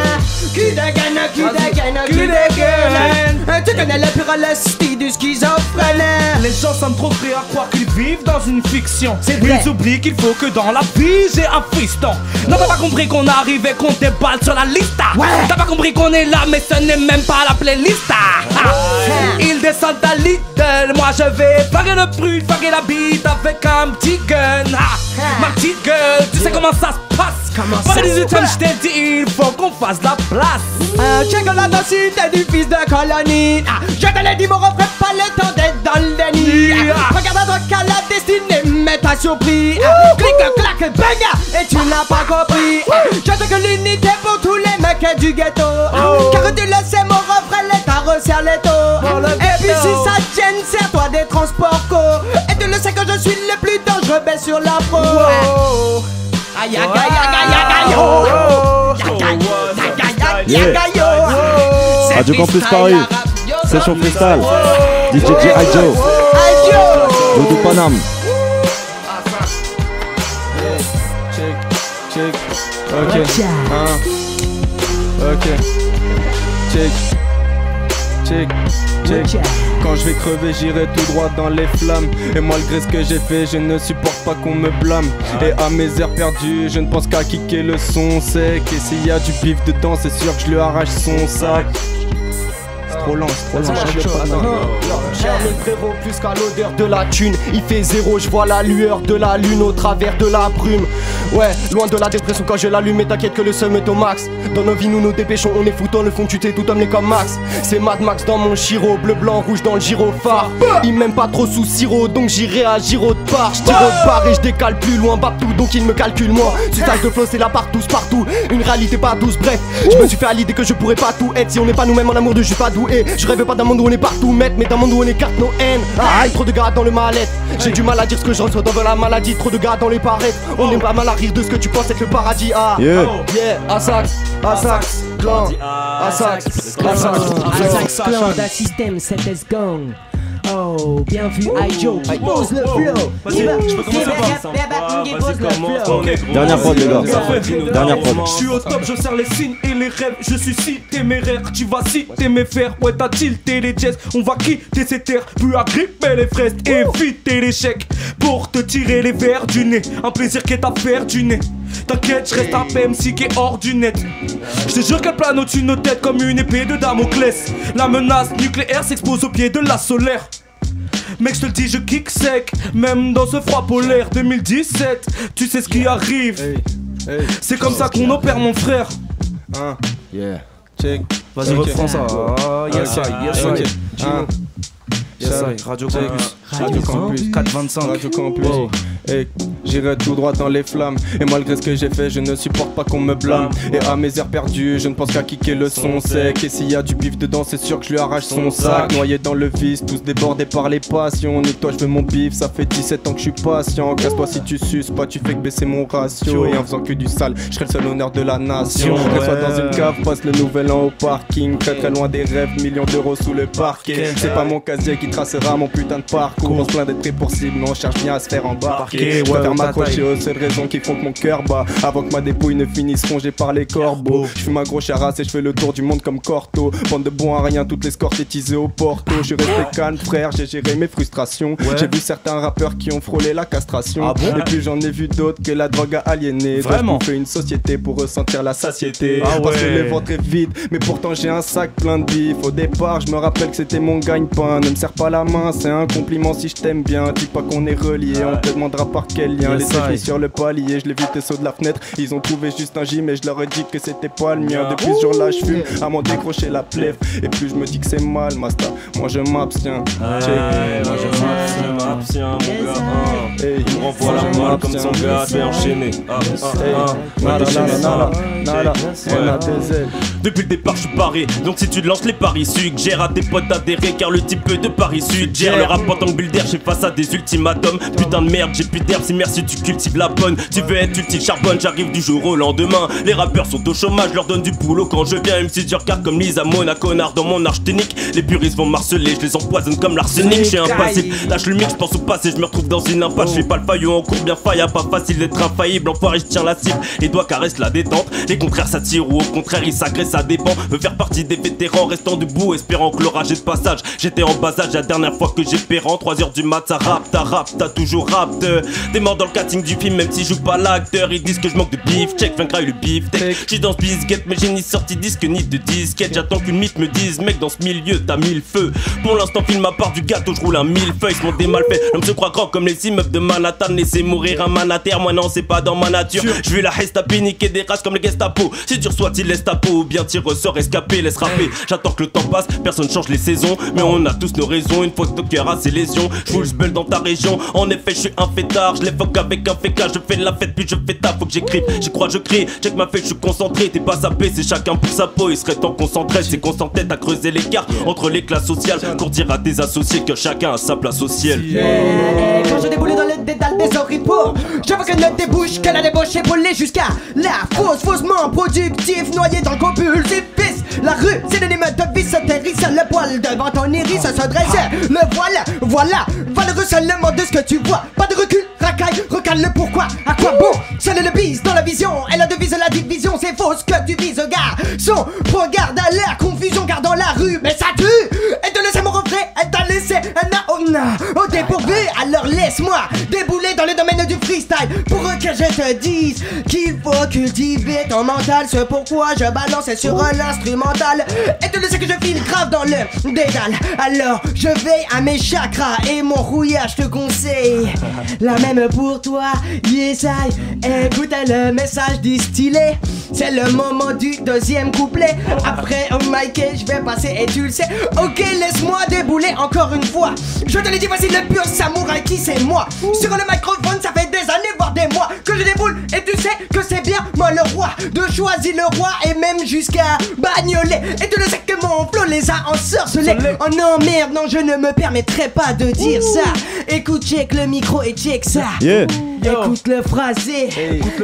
Tu connais la pluralité du schizophrène. Les gens sont trop prêts à croire qu'ils vivent dans une fiction. Ils oublient qu'il faut que dans la vie j'ai un fiston. Non t'as pas compris qu'on arrive et qu'on déballe sur la liste. T'as pas compris qu'on est là mais ce n'est même pas la playlist. Ils descendent à Lidl, moi je vais parer le brut, parer la bite avec un petit gun. Ma petite gueule, tu sais comment ça se passe. Pas les 18ème, je t'ai dit, il faut qu'on fasse la place. Check la densité du fils de colonie. Je te l'ai dit mon refrain, pas le temps d'être dans le déni. Regarde à toi qu'à la destinée, mais t'as surpris. Clic, clac, bang, et tu n'as pas compris. Je sais que l'unité pour tous les mecs du ghetto. Car tu le sais mon refrain, l'état resserre les taux. Et puis si ça tienne, sers-toi des transports co. Et tu le sais que je suis le plus dangereux, baisse sur la pro. Aïe aïe aïe aïe aïe aïe aïe aïe aïe. Radio Campus Paris, session freestyle, DJ G.I. Joe, Vaudou Paname. Check, ok, ok, check, check. Quand je vais crever, j'irai tout droit dans les flammes. Et malgré ce que j'ai fait, je ne supporte pas qu'on me blâme. Et à mes airs perdus, je ne pense qu'à kicker le son sec. Et s'il y a du bif dedans, c'est sûr que je lui arrache son sac. Trop lent, j'aime le frérot plus qu'à l'odeur de la thune. Il fait zéro, je vois la lueur de la lune au travers de la brume. Ouais, loin de la dépression quand je l'allume, mais t'inquiète que le seum est au max. Dans nos vies nous nous dépêchons, on est fou dans le fond, tu t'es tout amené comme Max. C'est Mad Max dans mon chiro, bleu, blanc, rouge dans le gyrophare. Il m'aime pas trop sous sirop, donc j'irai à gyro de part. J'tire au bar et je décale plus loin, bap tout, donc il me calcule moi. Suite à de flow, c'est la part tous partout, une réalité pas douce, bref. Je me suis fait à l'idée que je pourrais pas tout être si on n'est pas nous-mêmes en amour de je suis pas doué. Je rêve pas d'un monde où on est partout maître, mais d'un monde où on écarte nos haines. Trop de gars dans le mal-être, j'ai du mal à dire ce que je ressens dans la maladie. Trop de gars dans les parettes, on est pas mal à rire de ce que tu penses être le paradis. Assax clan, Da System, c'est let's go. Oh, bien vu, Ijo, pose le flow. Dernière prod, les gars. Dernière prod. Je suis au top, je serre les signes et les rêves. Je suis si téméraire, tu vas citer mes fers. Ouais, t'as tilté les jets. On va quitter ces terres, plus à gripper les fraises. Éviter l'échec pour te tirer les verres du nez. Un plaisir qu'est à faire du nez. T'inquiète, je reste un PMC qui est hors du net. Je te jure qu'elle plane au-dessus de nos têtes comme une épée de Damoclès. La menace nucléaire s'expose au pied de la solaire. Mec, je te le dis, je kick sec, même dans ce froid polaire 2017. Tu sais ce qui arrive, c'est comme ça qu'on opère, mon frère. Vas-y, reprends ça. Radio Campus, Radio Campus 425, Radio Campus. J'irai tout droit dans les flammes. Et malgré ce que j'ai fait, je ne supporte pas qu'on me blâme. Et à mes airs perdus, je ne pense qu'à kicker le son sec. Et s'il y a du bif dedans, c'est sûr que je lui arrache son sac. Noyé dans le vice, tous débordés par les passions. Nique-toi, je veux mon bif, ça fait 17 ans que je suis patient. Casse-toi si tu suces pas, tu fais que baisser mon ratio. Et en faisant que du sale, je serai le seul honneur de la nation. Reste-toi dans une cave, passe le nouvel an au parking. Très très loin des rêves, millions d'euros sous le parquet. C'est pas mon casier qui tracera mon putain de parcours. On se plaint d'être irrépressible, mais on cherche bien à se faire embarquer. Je préfère m'accrocher aux seules raisons qui font que mon cœur bat. Avant que ma dépouille ne finisse rongée par les corbeaux. Je fume un gros charasse et je fais le tour du monde comme Corto. Bande de bons à rien, toutes les scorchétisées au porto. Je suis resté calme frère, j'ai géré mes frustrations. J'ai vu certains rappeurs qui ont frôlé la castration. Et puis j'en ai vu d'autres que la drogue a aliéné. Vraiment fait une société pour ressentir la satiété. Parce que le ventre est vide, mais pourtant j'ai un sac plein de bif. Au départ je me rappelle que c'était mon gagne-pain. Ne me serre pas la main, c'est un compliment si je t'aime bien. Dis pas qu'on est relié, on te demandera par quel lien. Les filles sur le palier, je les vis tes sauts de la fenêtre. Ils ont trouvé juste un gym et je leur ai dit que c'était pas le mien. Depuis ce jour-là je fume à m'en décrocher la plève. Et plus je me dis que c'est mal, Masta, moi je m'abstiens. Moi je m'abstiens, mon gars. Il me renvoie la malle comme son gars, c'est enchaîné. Depuis le départ je suis barré, donc si tu lances les paris suggère à tes potes d'adhérer, car le type de Paris suggère. Le rap en tant que builder, je fais face à des ultimatums. Putain de merde, j'ai plus d'herbe, si merci tu cultives la bonne. Tu veux être utile, charbonne, j'arrive du jour au lendemain. Les rappeurs sont au chômage, je leur donne du boulot quand je viens. M6 je regarde comme Lisa Mona, connard dans mon arche technique. Les puristes vont marceler, je les empoisonne comme l'arsenic. J'ai un passif, lâche le mic, je pense au passé, je me retrouve dans une impasse. Je fais pas le faillot en cours, bien faille, pas facile d'être infaillible. Enfoiré, je tiens la cible, les doigts caressent la détente. Les contraires s'attirent ou au contraire ils s'agressent, ça dépend. Veux faire partie des vétérans, restant debout, espérant que l'orage est de passage. J'étais en bas âge la dernière fois que j'ai pérant. 3h du mat, ça rappe, t'as rap, t'as toujours rap. T'es mort dans le casting du film, même si je joue pas l'acteur. Ils disent que je manque de beef, check, fin graille le beef. J'suis dans ce biscuit, mais j'ai ni sorti disque ni de disquette. J'attends qu'une mythe me dise, mec, dans ce milieu t'as mille feux. Pour l'instant, filme ma part du gâteau, j'roule un millefeuille. Ils m'ont des mal faits, l'homme se croit grand comme les immeubles de Manhattan. Laissez mourir un manataire, moi non, c'est pas dans ma nature. J'veux la Hestapi niquer des races comme les Gestapo. Si dur soit-il, laisse ta peau, ou bien t'y ressors escapé, laisse rapper. J'attends que le temps passe, personne change les saisons, mais on a tous nos raisons. Une fois que ton cœur a ses lésions, j'voule le dans ta région. En effet, j'suis un fêtard, je l'évoque avec un féca, je fais de la fête puis je fais ta, faut que j'écrive, j'y crois, je crie, check ma fête, je suis concentré, t'es pas sapé, c'est chacun pour sa peau, il serait temps qu'on s'entraide, c'est qu'on s'entête à creuser l'écart entre les classes sociales, pour dire à tes associés que chacun a sa place au ciel. Quand je déboule dans le dédale des oripeaux, je veux que notre débouche, que la débauche est brûlée jusqu'à la fausse, faussement productif, noyé dans le compulsif. La rue, c'est l'anime de vie, s'atterrisse, le poil devant ton iris, ça se dresse. Le voilà, voilà, valeureux seulement de ce que tu vois. Pas de recul, racaille, recale le pourquoi, à quoi bon. Seul le bise dans la vision, et la devise la division, c'est faux ce que tu vises, garçon. Regarde à l'air, confusion, car dans la rue, mais ça tue. Et te laisser mon reflet, et t'as laissé un aona au dépourvu, alors laisse-moi débouler dans le domaine du freestyle, pour que je te dise qu'il faut cultiver ton mental. Ce pourquoi je balance sur un instrument. Et tu le sais que je file grave dans le dédale. Alors je veille à mes chakras et mon rouillage te conseille. La même pour toi, yes I. Écoute le message distillé, c'est le moment du deuxième couplet. Après au mic je vais passer et tu le sais. Ok, laisse-moi débouler encore une fois. Je te l'ai dit, voici le pur samouraï qui c'est moi. Sur le microphone ça fait des années voire des mois que je déboule et tu sais que c'est bien moi le roi de choisir le roi et même jusqu'à bagne. Et tu le sais que mon flow les a ensorcelés. Oh non merde, non je ne me permettrai pas de dire ça. Écoute, check le micro et check ça. Écoute le phrasé,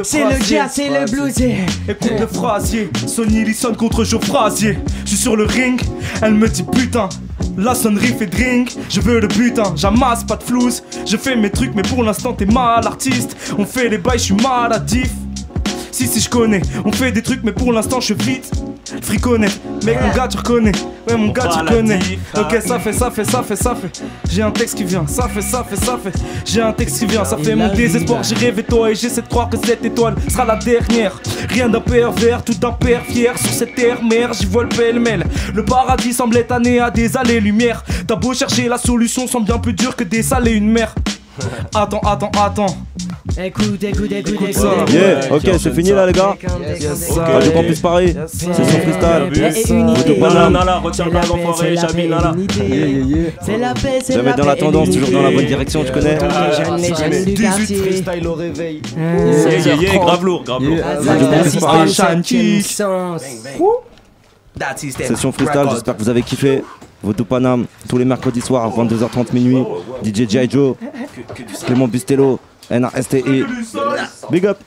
c'est le jazz, c'est le bluesé. Écoute le phrasier, Sonny Lisson contre Joe Frazier. Je suis sur le ring, elle me dit putain. La sonnerie fait drink, je veux le butin, j'amasse pas de flouze. Je fais mes trucs mais pour l'instant t'es mal artiste. On fait les bails, je suis maladif. Si je connais, on fait des trucs mais pour l'instant je vite friconné, mec mon gars tu reconnais, ouais mon gars tu connais. Ok ça fait, ça fait, ça fait, ça fait. J'ai un texte qui vient, ça fait, ça fait, ça fait. J'ai un texte qui vient, ça fait mon désespoir. J'ai rêvé toi et j'essaie de croire que cette étoile sera la dernière. Rien d'un pervers, tout d'un père fier. Sur cette terre mère, j'y vois le pêle-mêle. Le paradis semblait tanné à des allées-lumières. T'as beau chercher la solution, semble bien plus dur que des salles et une mer. Attends, attends, attends. Écoute ça. Yeah, ok, c'est fini là les gars. Radio Campus Paris, c'est son freestyle. Retiens-le à l'enfoiré, Shabby, nala. C'est la paix, c'est la paix. Jamais dans la tendance, toujours dans la bonne direction, tu connais. 18 freestyle au réveil. Grave lourd, grave lourd. Ashan, session freestyle, j'espère que vous avez kiffé. Vaudou Paname, tous les mercredis soirs à 22h30 minuit. DJ G.I. Joe, Clément Bustello, NASTI. Big up.